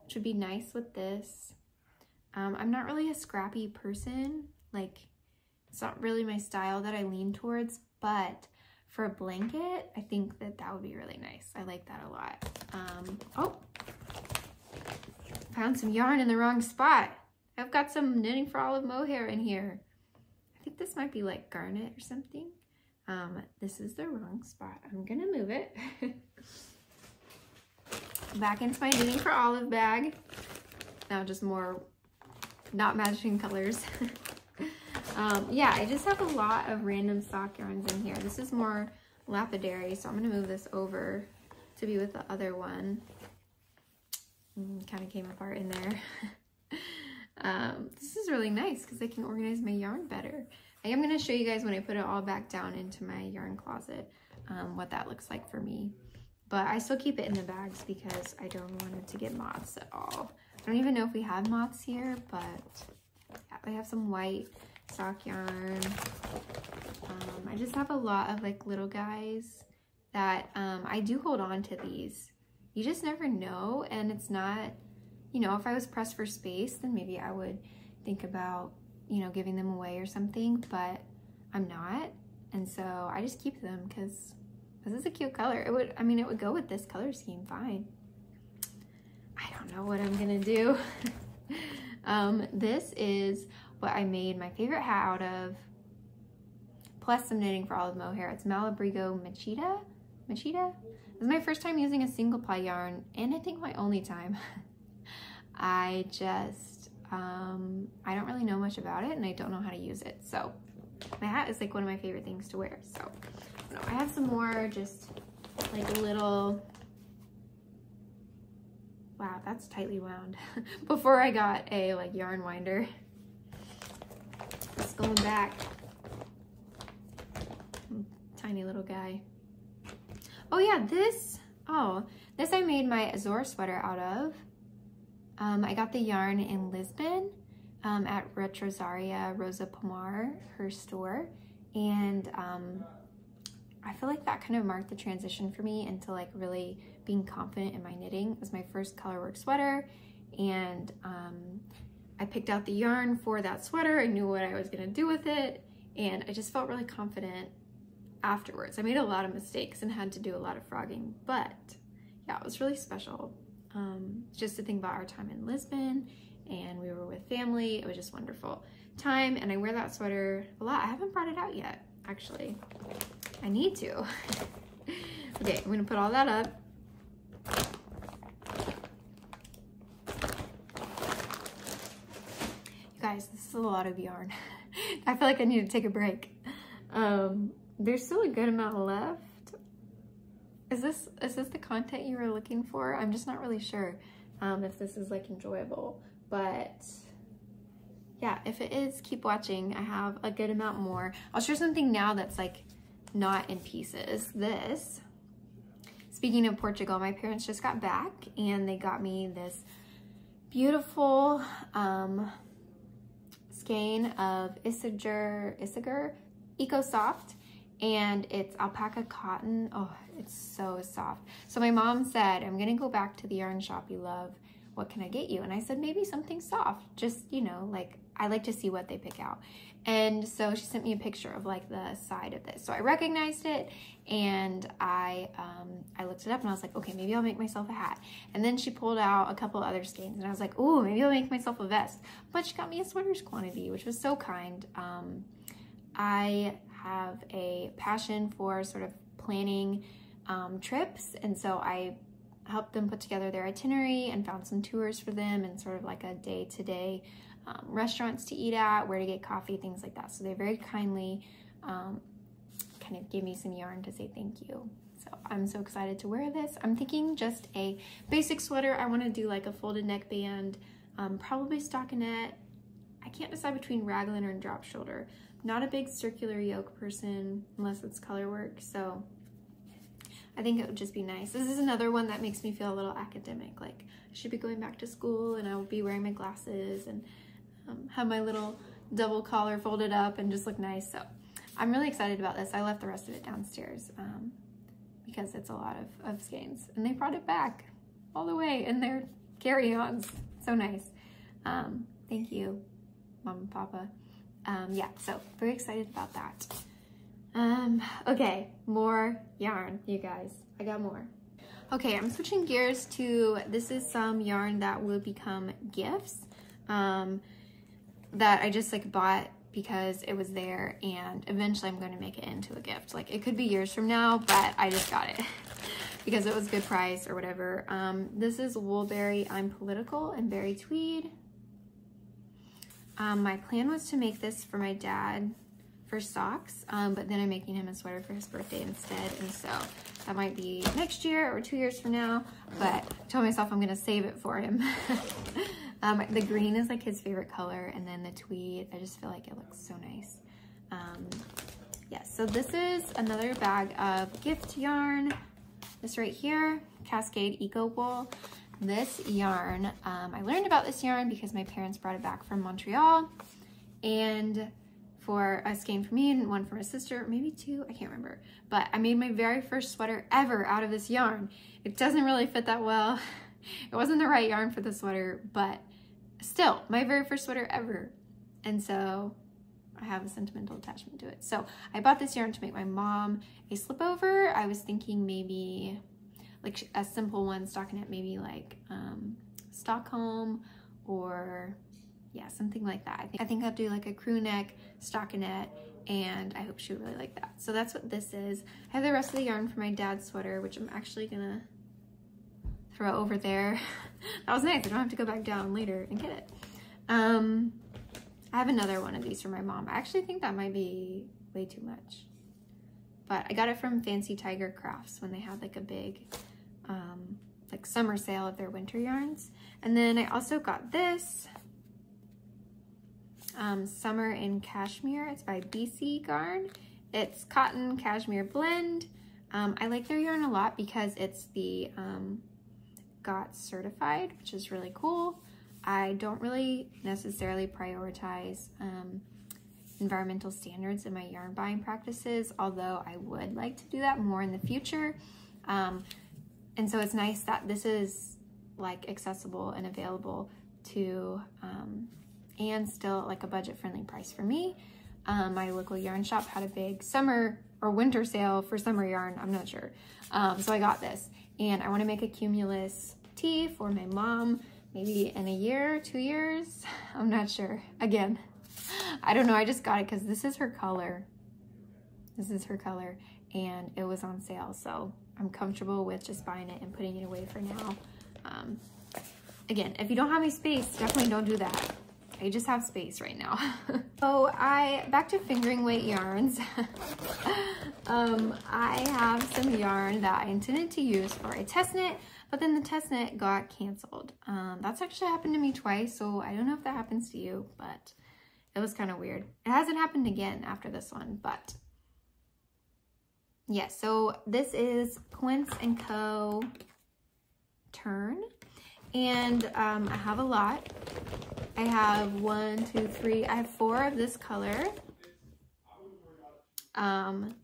which would be nice with this. Um, I'm not really a scrappy person. Like, it's not really my style that I lean towards, but for a blanket, I think that that would be really nice. I like that a lot. Um, oh, found some yarn in the wrong spot. I've got some Knitting for Olive mohair in here. I think this might be like garnet or something. Um, this is the wrong spot. I'm gonna move it back into my Knitting for Olive bag. Now just more not matching colors. Um, yeah, I just have a lot of random sock yarns in here. This is more lapidary, so I'm going to move this over to be with the other one. Mm, kind of came apart in there. um, this is really nice because I can organize my yarn better. I am going to show you guys when I put it all back down into my yarn closet, um, what that looks like for me. But I still keep it in the bags because I don't want it to get moths at all. I don't even know if we have moths here, but yeah, I have some white sock yarn. um, I just have a lot of like little guys that um, I do hold on to. These, you just never know, and it's not, you know, if I was pressed for space, then maybe I would think about, you know, giving them away or something, but I'm not, and so I just keep them because this is a cute color. It would, I mean, it would go with this color scheme fine. I don't know what I'm gonna do. um, this is what I made my favorite hat out of, plus some Knitting for Olive mohair. It's Malabrigo Machida. Machida? This is my first time using a single ply yarn, and I think my only time. I just, um, I don't really know much about it, and I don't know how to use it. So my hat is like one of my favorite things to wear. So no, I have some more just like little, wow, that's tightly wound. Before I got a like yarn winder. It's going back. Tiny little guy. Oh yeah, this, oh, this I made my Azor sweater out of. Um, I got the yarn in Lisbon, um, at Rich Rosaria Rosa Pomar, her store. And um, I feel like that kind of marked the transition for me into like really being confident in my knitting. It was my first colorwork sweater, and um, I picked out the yarn for that sweater. I knew what I was gonna do with it, and I just felt really confident afterwards. I made a lot of mistakes and had to do a lot of frogging, but yeah, it was really special. Um, just to think about our time in Lisbon, and we were with family. It was just wonderful time, and I wear that sweater a lot. I haven't brought it out yet, actually. I need to. Okay, I'm gonna put all that up. You guys, this is a lot of yarn. I feel like I need to take a break. Um, there's still a good amount left. Is this, is this the content you were looking for? I'm just not really sure um, if this is like enjoyable, but yeah, if it is, keep watching. I have a good amount more. I'll share something now that's like not in pieces. This, speaking of Portugal, my parents just got back and they got me this beautiful um, skein of Isiger, Isiger Eco Soft, and it's alpaca cotton. Oh, it's so soft. So my mom said, I'm gonna go back to the yarn shop you love. What can I get you? And I said, maybe something soft. Just, you know, like I like to see what they pick out. And so she sent me a picture of like the side of this. So I recognized it, and I um, I looked it up, and I was like, okay, maybe I'll make myself a hat. And then she pulled out a couple other skeins, and I was like, ooh, maybe I'll make myself a vest. But she got me a sweater's quantity, which was so kind. Um, I have a passion for sort of planning um, trips, and so I helped them put together their itinerary and found some tours for them and sort of like a day-to-day um, restaurants to eat at, where to get coffee, things like that. So they very kindly um, kind of gave me some yarn to say thank you. So I'm so excited to wear this. I'm thinking just a basic sweater. I want to do like a folded neckband, um, probably stockinette. I can't decide between raglan or drop shoulder. Not a big circular yoke person unless it's color work, so I think it would just be nice. This is another one that makes me feel a little academic, like I should be going back to school, and I will be wearing my glasses and um, have my little double collar folded up and just look nice. So I'm really excited about this. I left the rest of it downstairs um, because it's a lot of, of skeins, and they brought it back all the way in their carry-ons. So nice. Um, thank you, Mom and Papa. Um, yeah, so very excited about that. Um, okay, more yarn, you guys. I got more. Okay, I'm switching gears to, this is some yarn that will become gifts um, that I just like bought because it was there, and eventually I'm going to make it into a gift. Like it could be years from now, but I just got it because it was a good price or whatever. Um, this is Woolberry I'm Political and Berry Tweed. Um, my plan was to make this for my dad for socks, um, but then I'm making him a sweater for his birthday instead, and so that might be next year or two years from now, but I told myself I'm going to save it for him. um, the green is like his favorite color, and then the tweed, I just feel like it looks so nice. Um, yeah, so this is another bag of gift yarn. This right here, Cascade Eco Wool. This yarn, um, I learned about this yarn because my parents brought it back from Montreal, and for a skein for me and one for my sister, maybe two, I can't remember, but I made my very first sweater ever out of this yarn. It doesn't really fit that well. It wasn't the right yarn for the sweater, but still, my very first sweater ever, and so I have a sentimental attachment to it. So I bought this yarn to make my mom a slipover. I was thinking maybe like a simple one, stockinette, maybe like um, Stockholm, or yeah, something like that. I think, I think I'll do like a crew neck stockinette, and I hope she would really like that. So that's what this is. I have the rest of the yarn for my dad's sweater, which I'm actually gonna throw over there. That was nice, I don't have to go back down later and get it. Um, I have another one of these for my mom. I actually think that might be way too much, but I got it from Fancy Tiger Crafts when they had like a big Um, like summer sale of their winter yarns. And then I also got this um, Summer in Cashmere. It's by B C Garn. It's cotton cashmere blend. Um, I like their yarn a lot because it's the um, G O T certified, which is really cool. I don't really necessarily prioritize um, environmental standards in my yarn buying practices, although I would like to do that more in the future. Um, and so it's nice that this is like accessible and available to, um, and still like a budget-friendly price for me. Um, my local yarn shop had a big summer or winter sale for summer yarn, I'm not sure. Um, so I got this, and I wanna make a Cumulus Tea for my mom, maybe in a year, two years, I'm not sure. Again, I don't know, I just got it because this is her color. This is her color, and it was on sale, so I'm comfortable with just buying it and putting it away for now. Um, again, if you don't have any space, definitely don't do that. I just have space right now. So I, back to fingering weight yarns. um, I have some yarn that I intended to use for a test knit, but then the test knit got canceled. Um, that's actually happened to me twice, so I don't know if that happens to you, but it was kind of weird. It hasn't happened again after this one, but yeah, so this is Quince and Co. Turn, and um, I have a lot. I have one, two, three, I have four of this color. Um,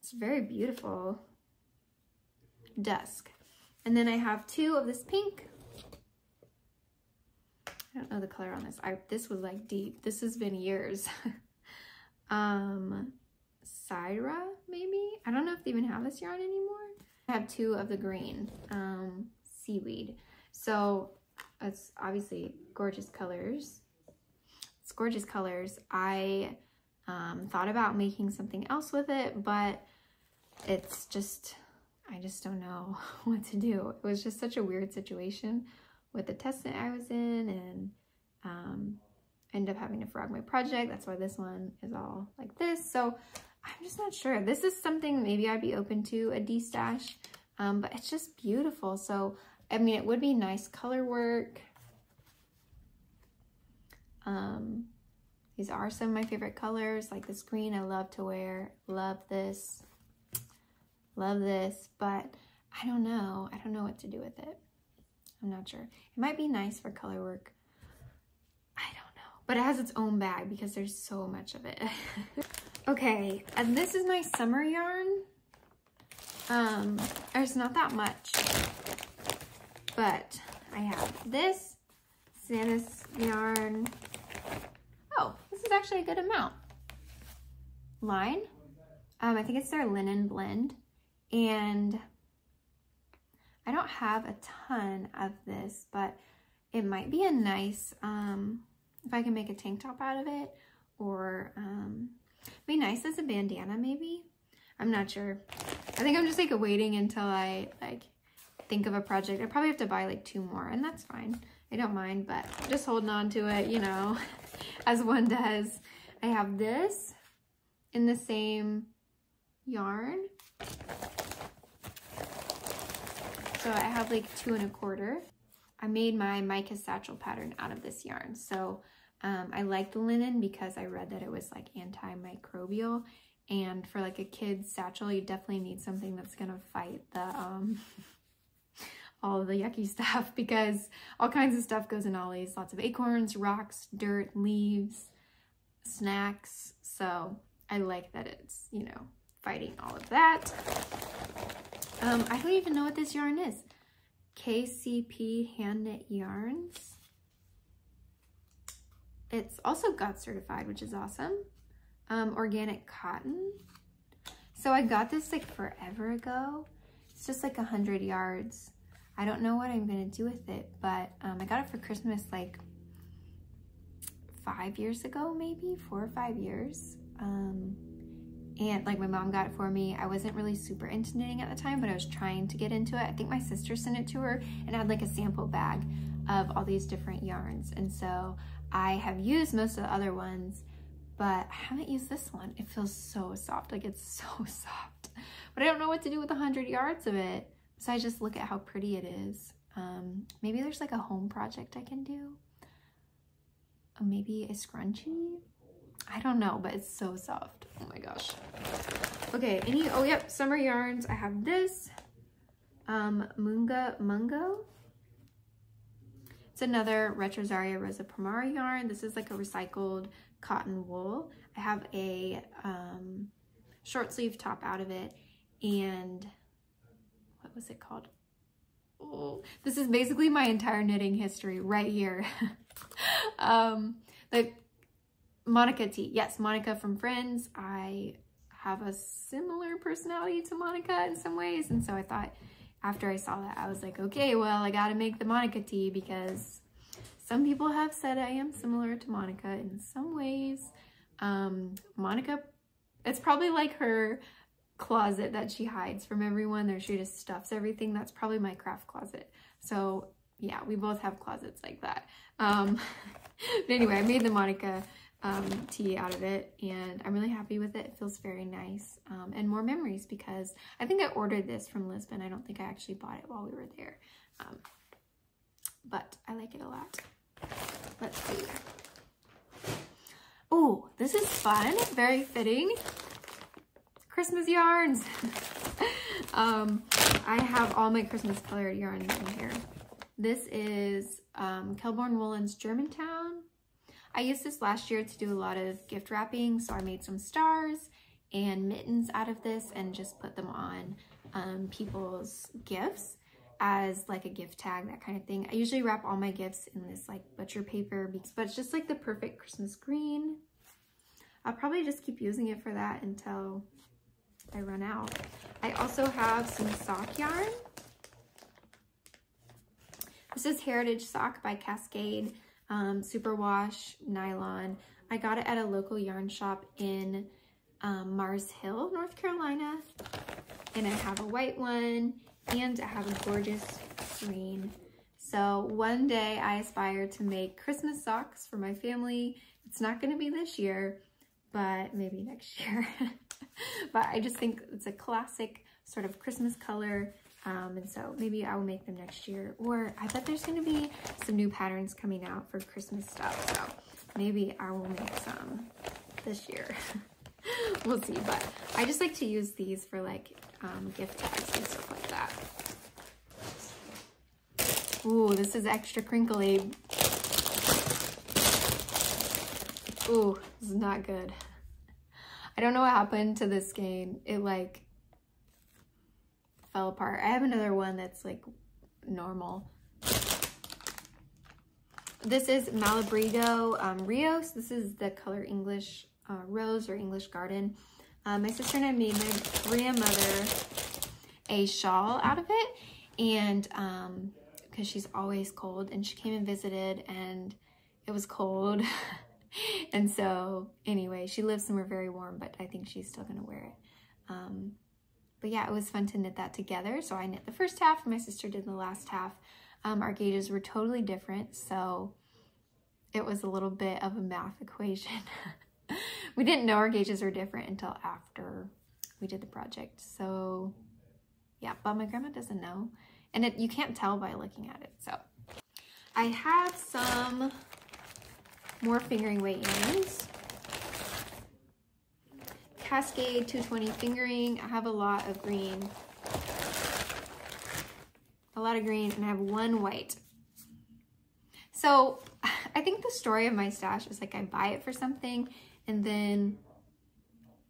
it's very beautiful. Dusk. And then I have two of this pink. I don't know the color on this. I, this was like deep. This has been years. um, Syra, maybe? I don't know if they even have this yarn anymore. I have two of the green, um, seaweed. So it's obviously gorgeous colors. It's gorgeous colors. I um, thought about making something else with it, but it's just, I just don't know what to do. It was just such a weird situation with the test knit I was in, and um, ended up having to frog my project. That's why this one is all like this. So I'm just not sure. This is something maybe I'd be open to, a de-stash, um, but it's just beautiful. So I mean, it would be nice color work. Um, these are some of my favorite colors, like this green I love to wear. Love this, love this, but I don't know. I don't know what to do with it. I'm not sure. It might be nice for color work. I don't know, but it has its own bag because there's so much of it. Okay, and this is my summer yarn. Um, there's not that much. But I have this Santa's yarn. Oh, this is actually a good amount. Line. Um, I think it's their linen blend. And I don't have a ton of this, but it might be a nice, um, if I can make a tank top out of it, or um, be nice as a bandana maybe. I'm not sure. I think I'm just like waiting until I like think of a project. I probably have to buy like two more, and that's fine. I don't mind, but just holding on to it, you know, as one does. I have this in the same yarn. So I have like two and a quarter. I made my mica satchel pattern out of this yarn. So um, I like the linen because I read that it was like antimicrobial, and for like a kid's satchel, you definitely need something that's gonna fight the, um, all the yucky stuff, because all kinds of stuff goes in Ollie's. Lots of acorns, rocks, dirt, leaves, snacks. So I like that it's, you know, fighting all of that. Um, I don't even know what this yarn is. K C P Hand Knit Yarns. It's also got certified, which is awesome. Um, organic cotton. So I got this like forever ago. It's just like a hundred yards. I don't know what I'm gonna do with it, but um, I got it for Christmas like five years ago, maybe four or five years. Um, and like my mom got it for me. I wasn't really super into knitting at the time, but I was trying to get into it. I think my sister sent it to her, and I had like a sample bag of all these different yarns. And so I have used most of the other ones, but I haven't used this one. It feels so soft, like it's so soft. But I don't know what to do with a hundred yards of it. So I just look at how pretty it is. Um, maybe there's like a home project I can do. Or maybe a scrunchie? I don't know, but it's so soft. Oh my gosh. Okay, any, oh yep, summer yarns. I have this, um, Munga Mungo. It's another Retrozaria Rosa Primara yarn. This is like a recycled cotton wool. I have a um, short sleeve top out of it, and what was it called? Oh, this is basically my entire knitting history right here. um, the Monica T, yes, Monica from Friends. I have a similar personality to Monica in some ways, and so I thought, after I saw that, I was like, okay, well, I gotta make the Monica Tea because some people have said I am similar to Monica in some ways. Um, Monica, it's probably like her closet that she hides from everyone, or she just stuffs everything. That's probably my craft closet. So yeah, we both have closets like that. Um, but anyway, I made the Monica um, tea out of it, and I'm really happy with it. It feels very nice, um, and more memories, because I think I ordered this from Lisbon. I don't think I actually bought it while we were there, um, but I like it a lot. Let's see. Oh, this is fun. Very fitting. Christmas yarns. um, I have all my Christmas colored yarns in here. This is um, Kelborn Woolen's Germantown. I used this last year to do a lot of gift wrapping, so I made some stars and mittens out of this and just put them on um, people's gifts as like a gift tag, that kind of thing. I usually wrap all my gifts in this like butcher paper, but it's just like the perfect Christmas green. I'll probably just keep using it for that until I run out. I also have some sock yarn. This is Heritage Sock by Cascade. Um, superwash nylon. I got it at a local yarn shop in um, Mars Hill, North Carolina, and I have a white one and I have a gorgeous green. So one day I aspire to make Christmas socks for my family. It's not going to be this year, but maybe next year. But I just think it's a classic sort of Christmas color. Um, and so maybe I will make them next year, or I bet there's going to be some new patterns coming out for Christmas stuff, so maybe I will make some this year. We'll see, but I just like to use these for like um, gift bags and stuff like that. Ooh, this is extra crinkly. Ooh, this is not good. I don't know what happened to this skein. It like fell apart. I have another one that's like normal. This is Malabrigo um, Rios. This is the color English uh, Rose or English Garden. Um, my sister and I made my grandmother a shawl out of it, and um, because she's always cold, and she came and visited and it was cold. And so anyway, she lives somewhere very warm, but I think she's still gonna wear it. Um, But yeah, it was fun to knit that together. So I knit the first half, and my sister did the last half. Um, our gauges were totally different, so it was a little bit of a math equation. We didn't know our gauges were different until after we did the project. So yeah, but my grandma doesn't know. And it, you can't tell by looking at it. So I have some more fingering weight yarns. Cascade two twenty fingering. I have a lot of green, a lot of green, and I have one white. So I think the story of my stash is like I buy it for something and then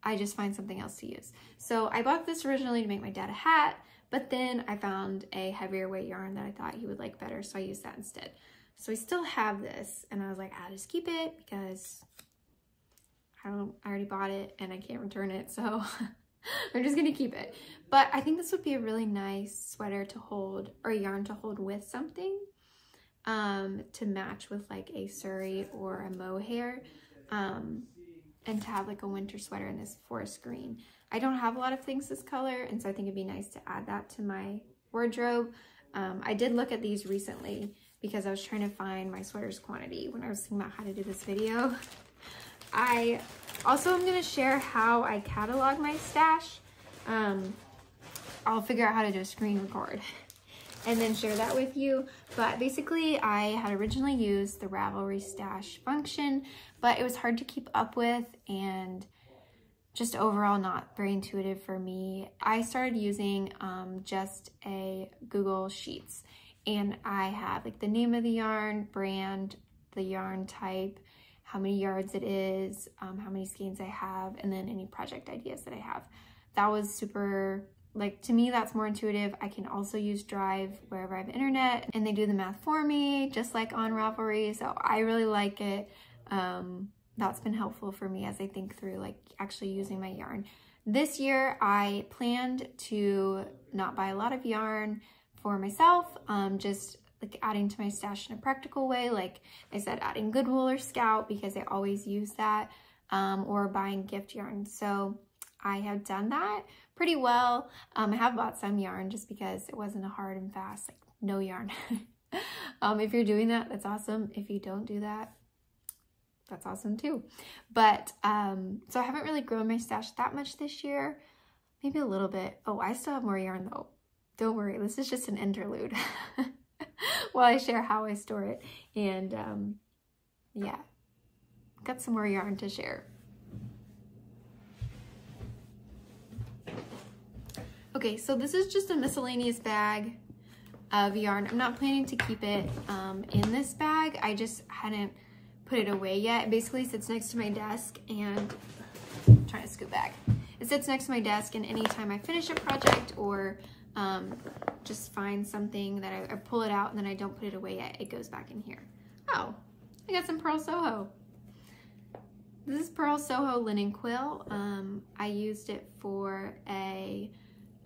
I just find something else to use. So I bought this originally to make my dad a hat, but then I found a heavier weight yarn that I thought he would like better, so I used that instead. So I still have this, and I was like, I'll just keep it because I don't, I already bought it and I can't return it, so I'm just gonna keep it. But I think this would be a really nice sweater to hold, or yarn to hold with something, um, to match with like a Surrey or a mohair, um, and to have like a winter sweater in this forest green. I don't have a lot of things this color, and so I think it'd be nice to add that to my wardrobe. Um, I did look at these recently because I was trying to find my sweater's quantity when I was thinking about how to do this video. I also am going to share how I catalog my stash. Um, I'll figure out how to do a screen record and then share that with you. But basically, I had originally used the Ravelry stash function, but it was hard to keep up with and just overall not very intuitive for me. I started using um, just a Google Sheets. and I have like the name of the yarn, brand, the yarn type, how many yards it is, um, how many skeins I have, and then any project ideas that I have. That was super, like, to me, that's more intuitive. I can also use Drive wherever I have internet, and they do the math for me, just like on Ravelry, so I really like it. Um, that's been helpful for me as I think through, like, actually using my yarn. This year, I planned to not buy a lot of yarn for myself, um, just like adding to my stash in a practical way, like I said, adding Goodwill or Scout, because I always use that, um, or buying gift yarn. So I have done that pretty well. Um, I have bought some yarn just because it wasn't a hard and fast, like no yarn. um, if you're doing that, that's awesome. If you don't do that, that's awesome too. But, um, so I haven't really grown my stash that much this year, maybe a little bit. Oh, I still have more yarn though. Don't worry, this is just an interlude while I share how I store it. And um, yeah, got some more yarn to share. Okay, so this is just a miscellaneous bag of yarn. I'm not planning to keep it um, in this bag. I just hadn't put it away yet. It basically sits next to my desk, and I'm trying to scoot back. It sits next to my desk, and anytime I finish a project or um, just find something that I, I pull it out and then I don't put it away yet, it goes back in here. Oh, I got some Purl Soho. This is Purl Soho linen quill. Um, I used it for a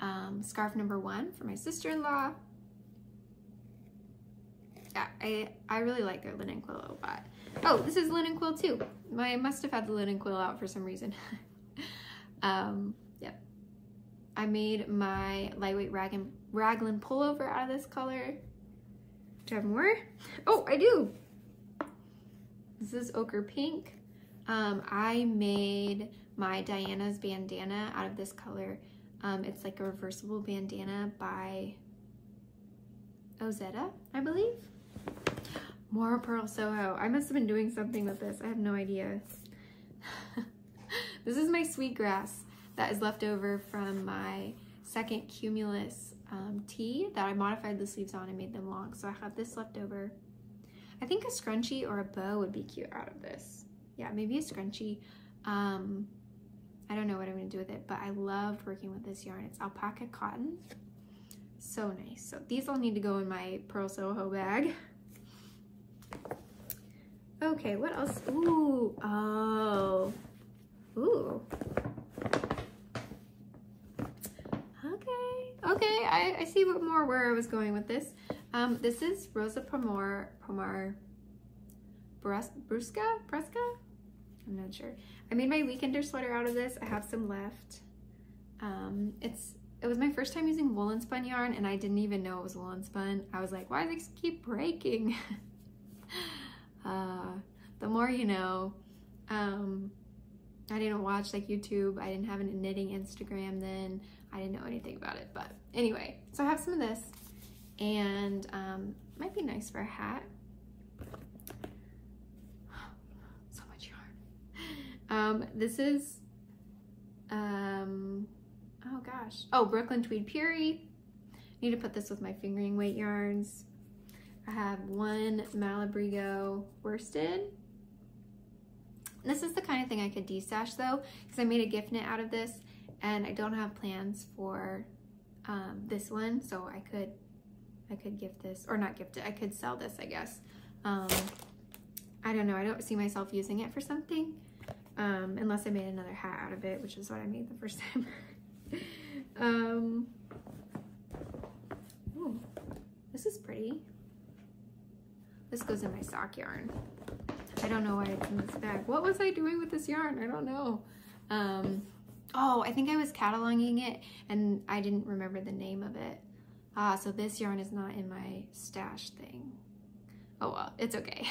um, scarf number one for my sister-in-law. Yeah, I, I really like their linen quill a lot. Oh, this is linen quill too. I must have had the linen quill out for some reason. um, yep. I made my lightweight rag and, raglan pullover out of this color. Do I have more? Oh, I do. This is ochre pink. Um, I made my Diana's bandana out of this color. Um, it's like a reversible bandana by Ozetta, I believe. More Purl Soho. I must have been doing something with this. I have no idea. This is my sweetgrass that is left over from my second Cumulus um, tea that I modified the sleeves on and made them long. So I have this left over. I think a scrunchie or a bow would be cute out of this. Yeah, maybe a scrunchie. Um, I don't know what I'm going to do with it, but I loved working with this yarn. It's alpaca cotton. So nice. So these all need to go in my Purl Soho bag. Okay, what else? Ooh, oh, ooh. Okay, okay, I, I see what more where I was going with this. Um, this is Rosa Pomar, Pomar Brus, Brusca, Brusca? I'm not sure. I made my weekender sweater out of this. I have some left. Um, it's It was my first time using woolen spun yarn, and I didn't even know it was woolen spun. I was like, why does it keep breaking? Uh, the more you know. um, I didn't watch like YouTube, I didn't have a knitting Instagram then, I didn't know anything about it, but anyway, so I have some of this, and um, might be nice for a hat. So much yarn. Um, this is, um, oh gosh, oh, Brooklyn Tweed Puri. I need to put this with my fingering weight yarns. I have one Malabrigo worsted. This is the kind of thing I could de-stash though, because I made a gift knit out of this, and I don't have plans for um, this one, so I could I could gift this, or not gift it, I could sell this, I guess. Um, I don't know, I don't see myself using it for something, um, unless I made another hat out of it, which is what I made the first time. um, ooh, this is pretty. This goes in my sock yarn. I don't know why it's in this bag. What was I doing with this yarn? I don't know. Um, oh, I think I was cataloging it and I didn't remember the name of it. Ah, so this yarn is not in my stash thing. Oh well, it's okay.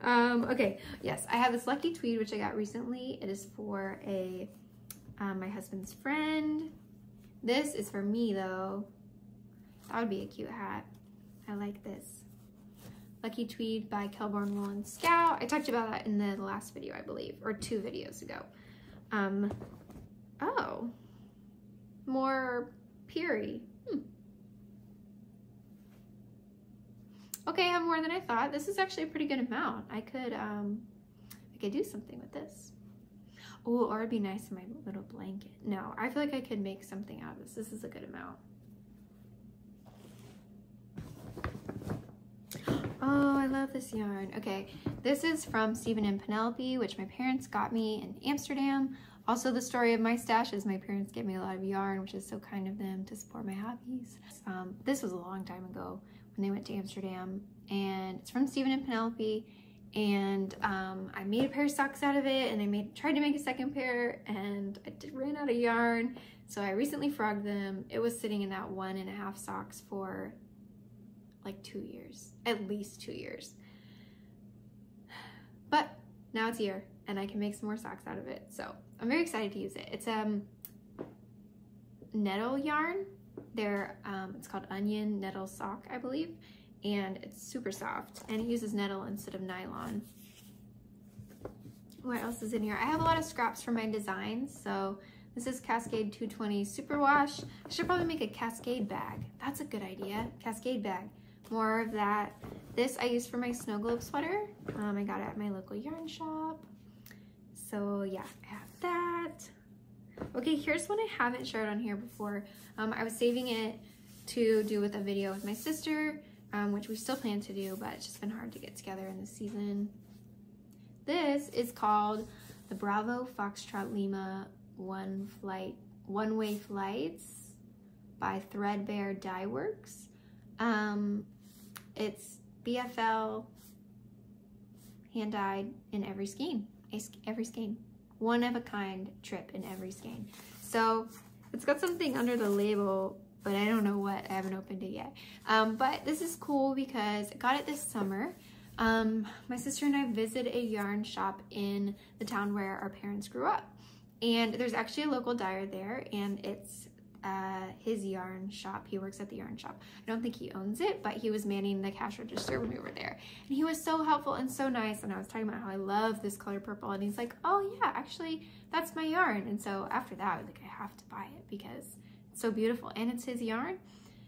um, okay, yes, I have this Lucky Tweed, which I got recently. It is for a um, my husband's friend. This is for me though. That would be a cute hat. I like this. Lucky Tweed by Kelborn Wool and Scout. I talked about that in the last video, I believe, or two videos ago. Um, oh, more Piri. Hmm. Okay, I have more than I thought. This is actually a pretty good amount. I could, um, I could do something with this. Oh, or it'd be nice in my little blanket. No, I feel like I could make something out of this. This is a good amount. Oh, I love this yarn. Okay, this is from Stephen and Penelope, which my parents got me in Amsterdam. Also, the story of my stash is my parents get me a lot of yarn, which is so kind of them to support my hobbies. Um, this was a long time ago when they went to Amsterdam, and it's from Stephen and Penelope. And um, I made a pair of socks out of it, and I made tried to make a second pair, and I did, ran out of yarn, so I recently frogged them. It was sitting in that one and a half socks for like two years, at least two years. But now it's here, and I can make some more socks out of it. So I'm very excited to use it. It's um nettle yarn. They're um, it's called onion nettle sock, I believe. And it's super soft, and it uses nettle instead of nylon. What else is in here? I have a lot of scraps from my designs. So this is Cascade two twenty Superwash. I should probably make a Cascade bag. That's a good idea, Cascade bag. More of that. This I use for my snow globe sweater. Um, I got it at my local yarn shop. So yeah, I have that. Okay, here's one I haven't shared on here before. Um, I was saving it to do with a video with my sister. Um, which we still plan to do, but it's just been hard to get together in this season. This is called the Bravo Foxtrot Lima One Flight One Way Flights by Threadbare Dye Works. Um, it's B F L hand dyed in every skein, every skein, one of a kind trip in every skein. So it's got something under the label, but I don't know what, I haven't opened it yet. Um, but this is cool because I got it this summer. Um, my sister and I visited a yarn shop in the town where our parents grew up. And there's actually a local dyer there, and it's uh, his yarn shop. He works at the yarn shop. I don't think he owns it, but he was manning the cash register when we were there. And he was so helpful and so nice. And I was talking about how I love this color purple. And he's like, oh yeah, actually that's my yarn. And so after that, I was like, I have to buy it because so beautiful, and it's his yarn,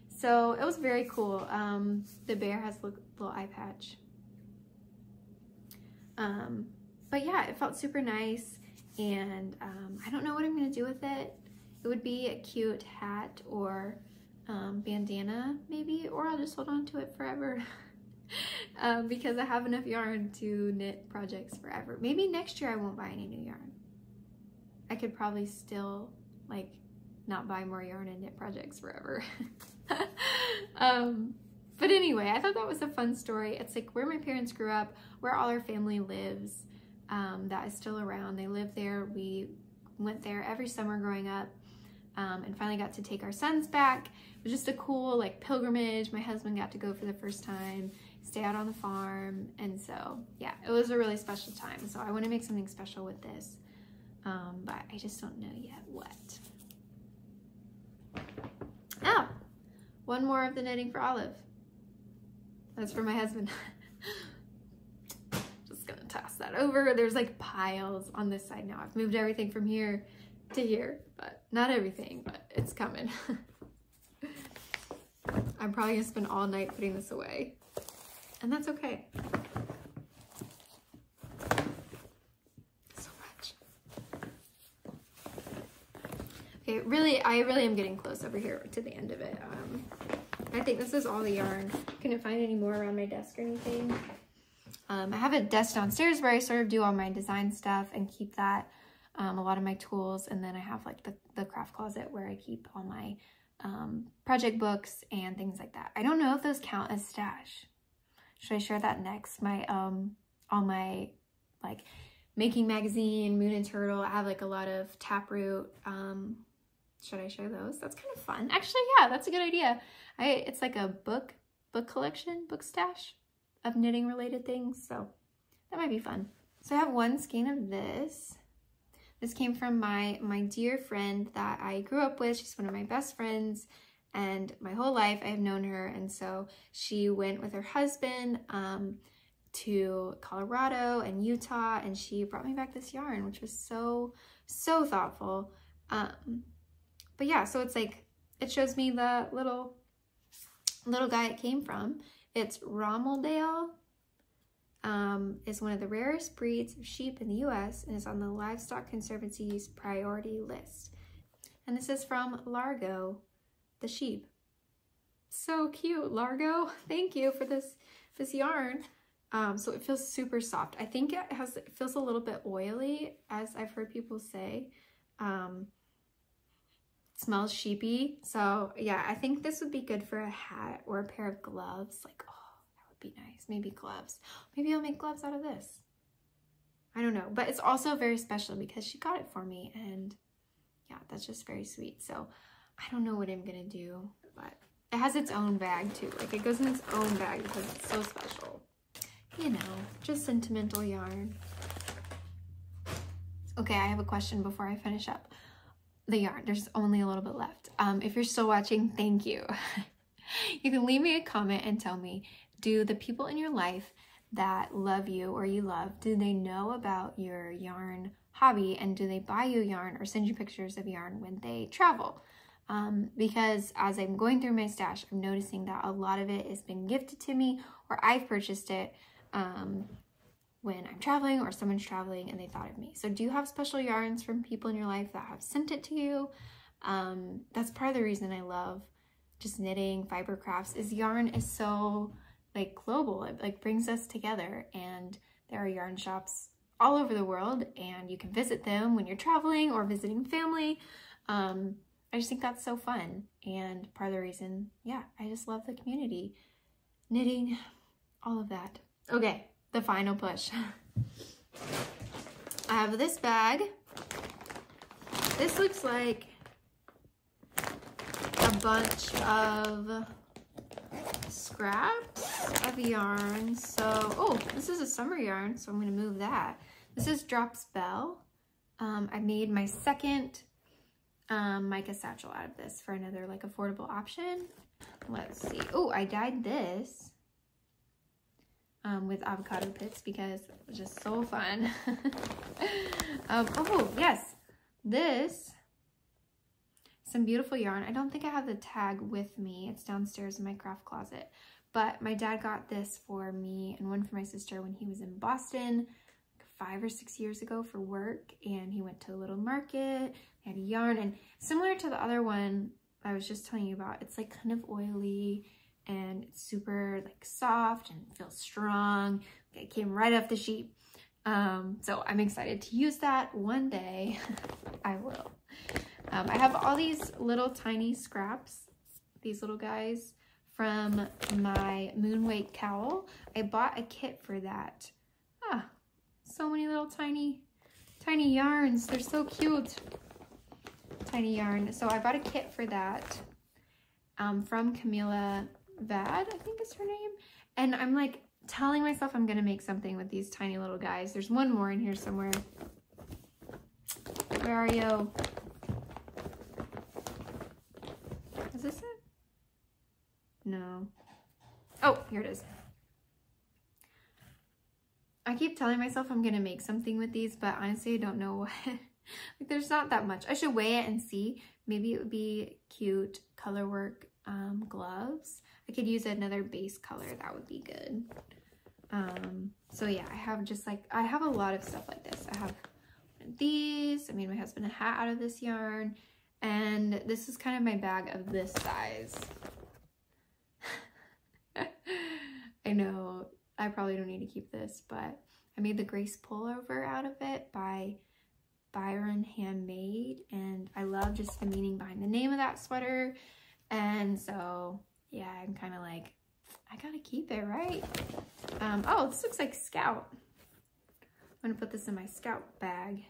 so it was very cool. Um, the bear has a little eye patch, um, but yeah, it felt super nice, and um, I don't know what I'm gonna do with it. It would be a cute hat or um, bandana maybe, or I'll just hold on to it forever. um, because I have enough yarn to knit projects forever. Maybe next year I won't buy any new yarn. I could probably still like not buy more yarn and knit projects forever. um, but anyway, I thought that was a fun story. It's like where my parents grew up, where all our family lives, um, that is still around. They live there. We went there every summer growing up, um, and finally got to take our sons back. It was just a cool like pilgrimage. My husband got to go for the first time, stay out on the farm. And so yeah, it was a really special time. So I want to make something special with this, um, but I just don't know yet what. Oh, one more of the Knitting for Olive. That's for my husband. Just gonna toss that over. There's like piles on this side now. I've moved everything from here to here, but not everything, but it's coming. I'm probably gonna spend all night putting this away, and that's okay. It really, I really am getting close over here to the end of it. Um, I think this is all the yarn. Couldn't find any more around my desk or anything. Um, I have a desk downstairs where I sort of do all my design stuff and keep that, um, a lot of my tools. And then I have like the, the craft closet where I keep all my um, project books and things like that. I don't know if those count as stash. Should I share that next? My, um, all my like making magazine, Moon and Turtle. I have like a lot of Taproot, um, should I share those? That's kind of fun. Actually, yeah, that's a good idea. I, it's like a book, book collection, book stash of knitting related things. So that might be fun. So I have one skein of this. This came from my, my dear friend that I grew up with. She's one of my best friends, and my whole life I have known her. And so she went with her husband um, to Colorado and Utah, and she brought me back this yarn, which was so, so thoughtful. Um, But yeah, so it's like, it shows me the little, little guy it came from. It's Rommeldale. Um, is one of the rarest breeds of sheep in the U S and is on the Livestock Conservancy's priority list. And this is from Largo, the sheep. So cute, Largo. Thank you for this, this yarn. Um, so it feels super soft. I think it has, it feels a little bit oily, as I've heard people say. Um, smells sheepy. So yeah, I think this would be good for a hat or a pair of gloves. Like, oh, that would be nice. Maybe gloves. Maybe I'll make gloves out of this. I don't know, but it's also very special because she got it for me, and yeah, that's just very sweet. So I don't know what I'm gonna do, but it has its own bag too. Like, it goes in its own bag because it's so special. You know, just sentimental yarn. Okay, I have a question before I finish up the yarn. There's only a little bit left. Um, if you're still watching, thank you. You can leave me a comment and tell me, do the people in your life that love you or you love, do they know about your yarn hobby, and do they buy you yarn or send you pictures of yarn when they travel? Um, because as I'm going through my stash, I'm noticing that a lot of it has been gifted to me, or I've purchased it um, when I'm traveling or someone's traveling and they thought of me. So do you have special yarns from people in your life that have sent it to you? Um, that's part of the reason I love just knitting, fiber crafts, is yarn is so like global. It like brings us together, and there are yarn shops all over the world, and you can visit them when you're traveling or visiting family. Um, I just think that's so fun, and part of the reason, yeah, I just love the community, knitting, all of that. Okay, the final push. I have this bag. This looks like a bunch of scraps of yarn. So, oh, this is a summer yarn, so I'm gonna move that. This is Drops Bell. Um, I made my second Um, mica satchel out of this for another like affordable option. Let's see. Oh, I dyed this um, with avocado pits because it was just so fun. um, oh yes, this, some beautiful yarn. I don't think I have the tag with me. It's downstairs in my craft closet, but my dad got this for me and one for my sister when he was in Boston five or six years ago for work, and he went to a little market, they had a yarn, and similar to the other one I was just telling you about, it's like kind of oily and it's super like soft and feels strong. It came right off the sheep. Um, so I'm excited to use that one day. I will. Um, I have all these little tiny scraps, these little guys from my Moonweight cowl. I bought a kit for that. Ah, so many little tiny, tiny yarns. They're so cute. Tiny yarn. So I bought a kit for that um, from Camila Vad, I think is her name. And I'm like telling myself I'm going to make something with these tiny little guys. There's one more in here somewhere. Where are you? Is this it? No. Oh, here it is. I keep telling myself I'm gonna make something with these, but honestly, I don't know what. Like, there's not that much. I should weigh it and see. Maybe it would be cute color work um, gloves. I could use another base color. That would be good. Um, so yeah, I have just like, I have a lot of stuff like this. I have one of these. I made my husband a hat out of this yarn. And this is kind of my bag of this size. I know. I probably don't need to keep this, but I made the Grace Pullover out of it by Byron Handmade, and I love just the meaning behind the name of that sweater. And so, yeah, I'm kind of like, I gotta keep it, right? Um, oh, this looks like Scout. I'm gonna put this in my Scout bag.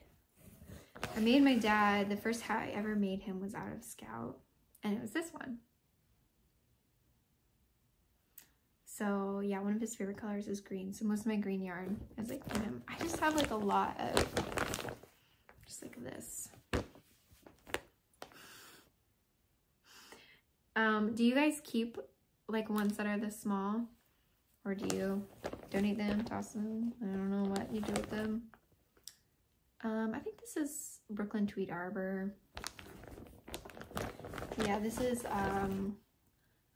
I made my dad, the first hat I ever made him was out of Scout, and it was this one. So yeah, one of his favorite colors is green. So most of my green yarn is like from him. I just have like a lot of just like this. Um, do you guys keep like ones that are this small, or do you donate them, toss them? I don't know what you do with them. Um, I think this is Brooklyn Tweed Arbor. Yeah, this is um,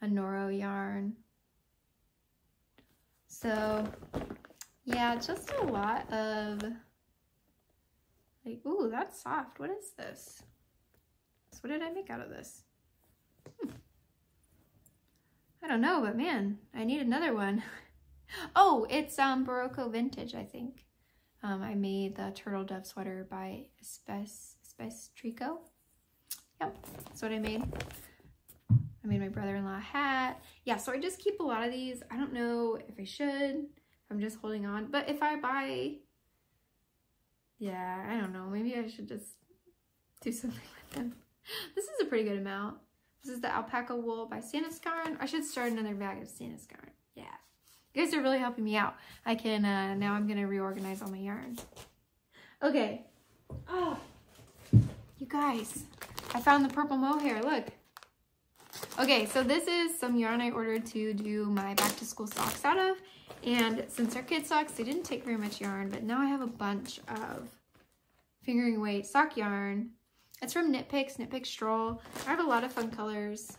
a Noro yarn. So yeah, just a lot of like, ooh, that's soft. What is this? So what did I make out of this? Hmm. I don't know, but man, I need another one. Oh, it's um Barocco Vintage, I think. Um, I made the Turtle Dove sweater by Spes Trico. Yep, that's what I made. I made my brother-in-law a hat. Yeah, so I just keep a lot of these. I don't know if I should. I'm just holding on. But if I buy, yeah, I don't know. Maybe I should just do something with them. This is a pretty good amount. This is the alpaca wool by Santa Scarn. I should start another bag of Santa Scarn. Yeah. You guys are really helping me out. I can, uh, now I'm going to reorganize all my yarn. Okay. Oh, you guys, I found the purple mohair. Look. Okay, so this is some yarn I ordered to do my back to school socks out of. And since they're kid socks, they didn't take very much yarn, but now I have a bunch of fingering weight sock yarn. It's from Knit Picks, Knit Picks Stroll. I have a lot of fun colors.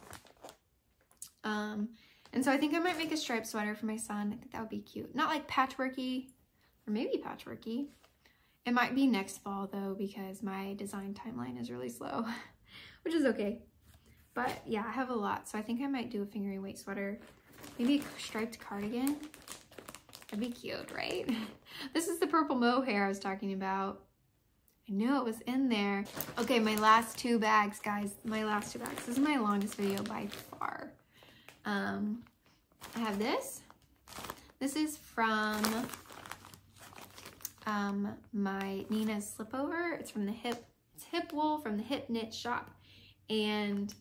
Um, and so I think I might make a striped sweater for my son. I think that would be cute. Not like patchworky, or maybe patchworky. It might be next fall though, because my design timeline is really slow, which is okay. But yeah, I have a lot. So I think I might do a fingering weight sweater. Maybe a striped cardigan. That'd be cute, right? This is the purple mohair I was talking about. I knew it was in there. Okay, my last two bags, guys. My last two bags. This is my longest video by far. Um, I have this. This is from um, my Nina's Slipover. It's from the hip, it's hip wool from the Hip Knit Shop. And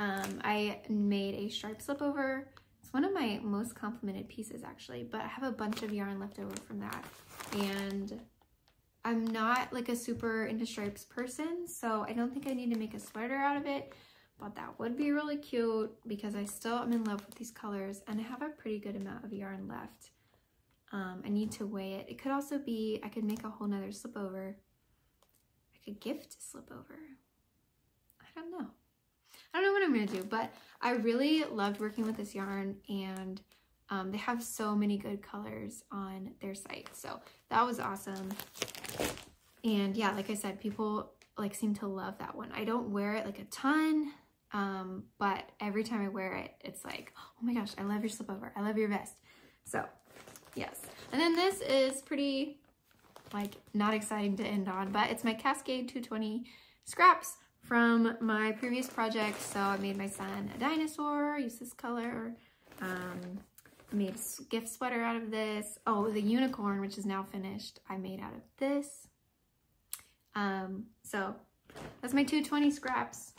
um, I made a striped slipover. It's one of my most complimented pieces, actually, but I have a bunch of yarn left over from that. And I'm not like a super into stripes person, so I don't think I need to make a sweater out of it, but that would be really cute because I still am in love with these colors and I have a pretty good amount of yarn left. Um, I need to weigh it. It could also be, I could make a whole nother slipover. I could gift a slipover. I don't know. I don't know what I'm going to do, but I really loved working with this yarn, and um, they have so many good colors on their site. So that was awesome. And yeah, like I said, people like seem to love that one. I don't wear it like a ton, um, but every time I wear it, it's like, oh my gosh, I love your slipover. I love your vest. So yes. And then this is pretty like not exciting to end on, but it's my Cascade two twenty scraps from my previous project. So I made my son a dinosaur, use this color, um, made a gift sweater out of this. Oh, the unicorn, which is now finished, I made out of this. Um, so that's my two twenty scraps.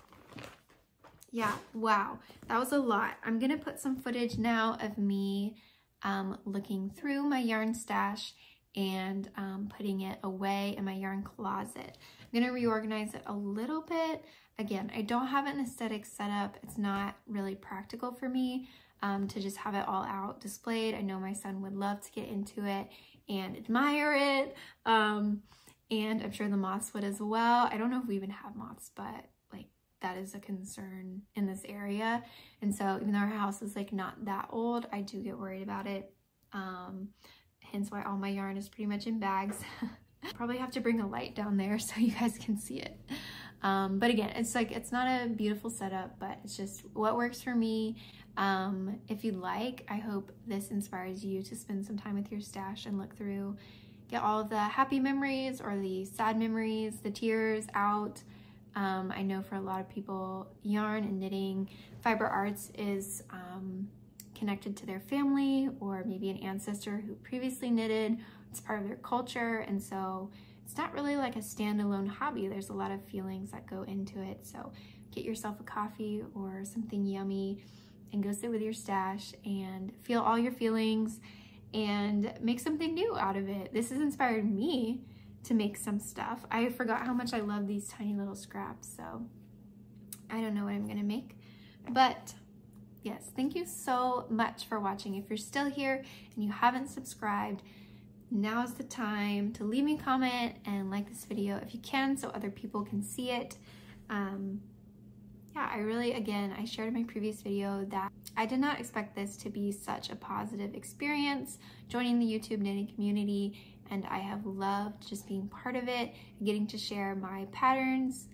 Yeah, wow, that was a lot. I'm gonna put some footage now of me um, looking through my yarn stash and um, putting it away in my yarn closet. I'm gonna reorganize it a little bit. Again, I don't have an aesthetic setup. It's not really practical for me um, to just have it all out displayed. I know my son would love to get into it and admire it. Um, and I'm sure the moths would as well. I don't know if we even have moths, but like that is a concern in this area. And so even though our house is like not that old, I do get worried about it. Um, Hence why all my yarn is pretty much in bags. Probably have to bring a light down there so you guys can see it. Um, but again, it's like, it's not a beautiful setup, but it's just what works for me. Um, if you'd like, I hope this inspires you to spend some time with your stash and look through, get all of the happy memories or the sad memories, the tears out. Um, I know for a lot of people, yarn and knitting, fiber arts is, um, connected to their family or maybe an ancestor who previously knitted. It's part of their culture, and so it's not really like a standalone hobby. There's a lot of feelings that go into it. So get yourself a coffee or something yummy and go sit with your stash and feel all your feelings and make something new out of it. This has inspired me to make some stuff. I forgot how much I love these tiny little scraps, so I don't know what I'm gonna make, but yes, thank you so much for watching. If you're still here and you haven't subscribed, now's the time to leave me a comment and like this video if you can so other people can see it. Um, yeah, I really, again, I shared in my previous video that I did not expect this to be such a positive experience joining the YouTube knitting community, and I have loved just being part of it, getting to share my patterns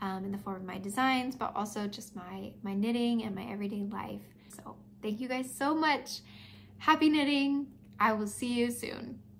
um, in the form of my designs, but also just my, my knitting and my everyday life. So thank you guys so much. Happy knitting. I will see you soon.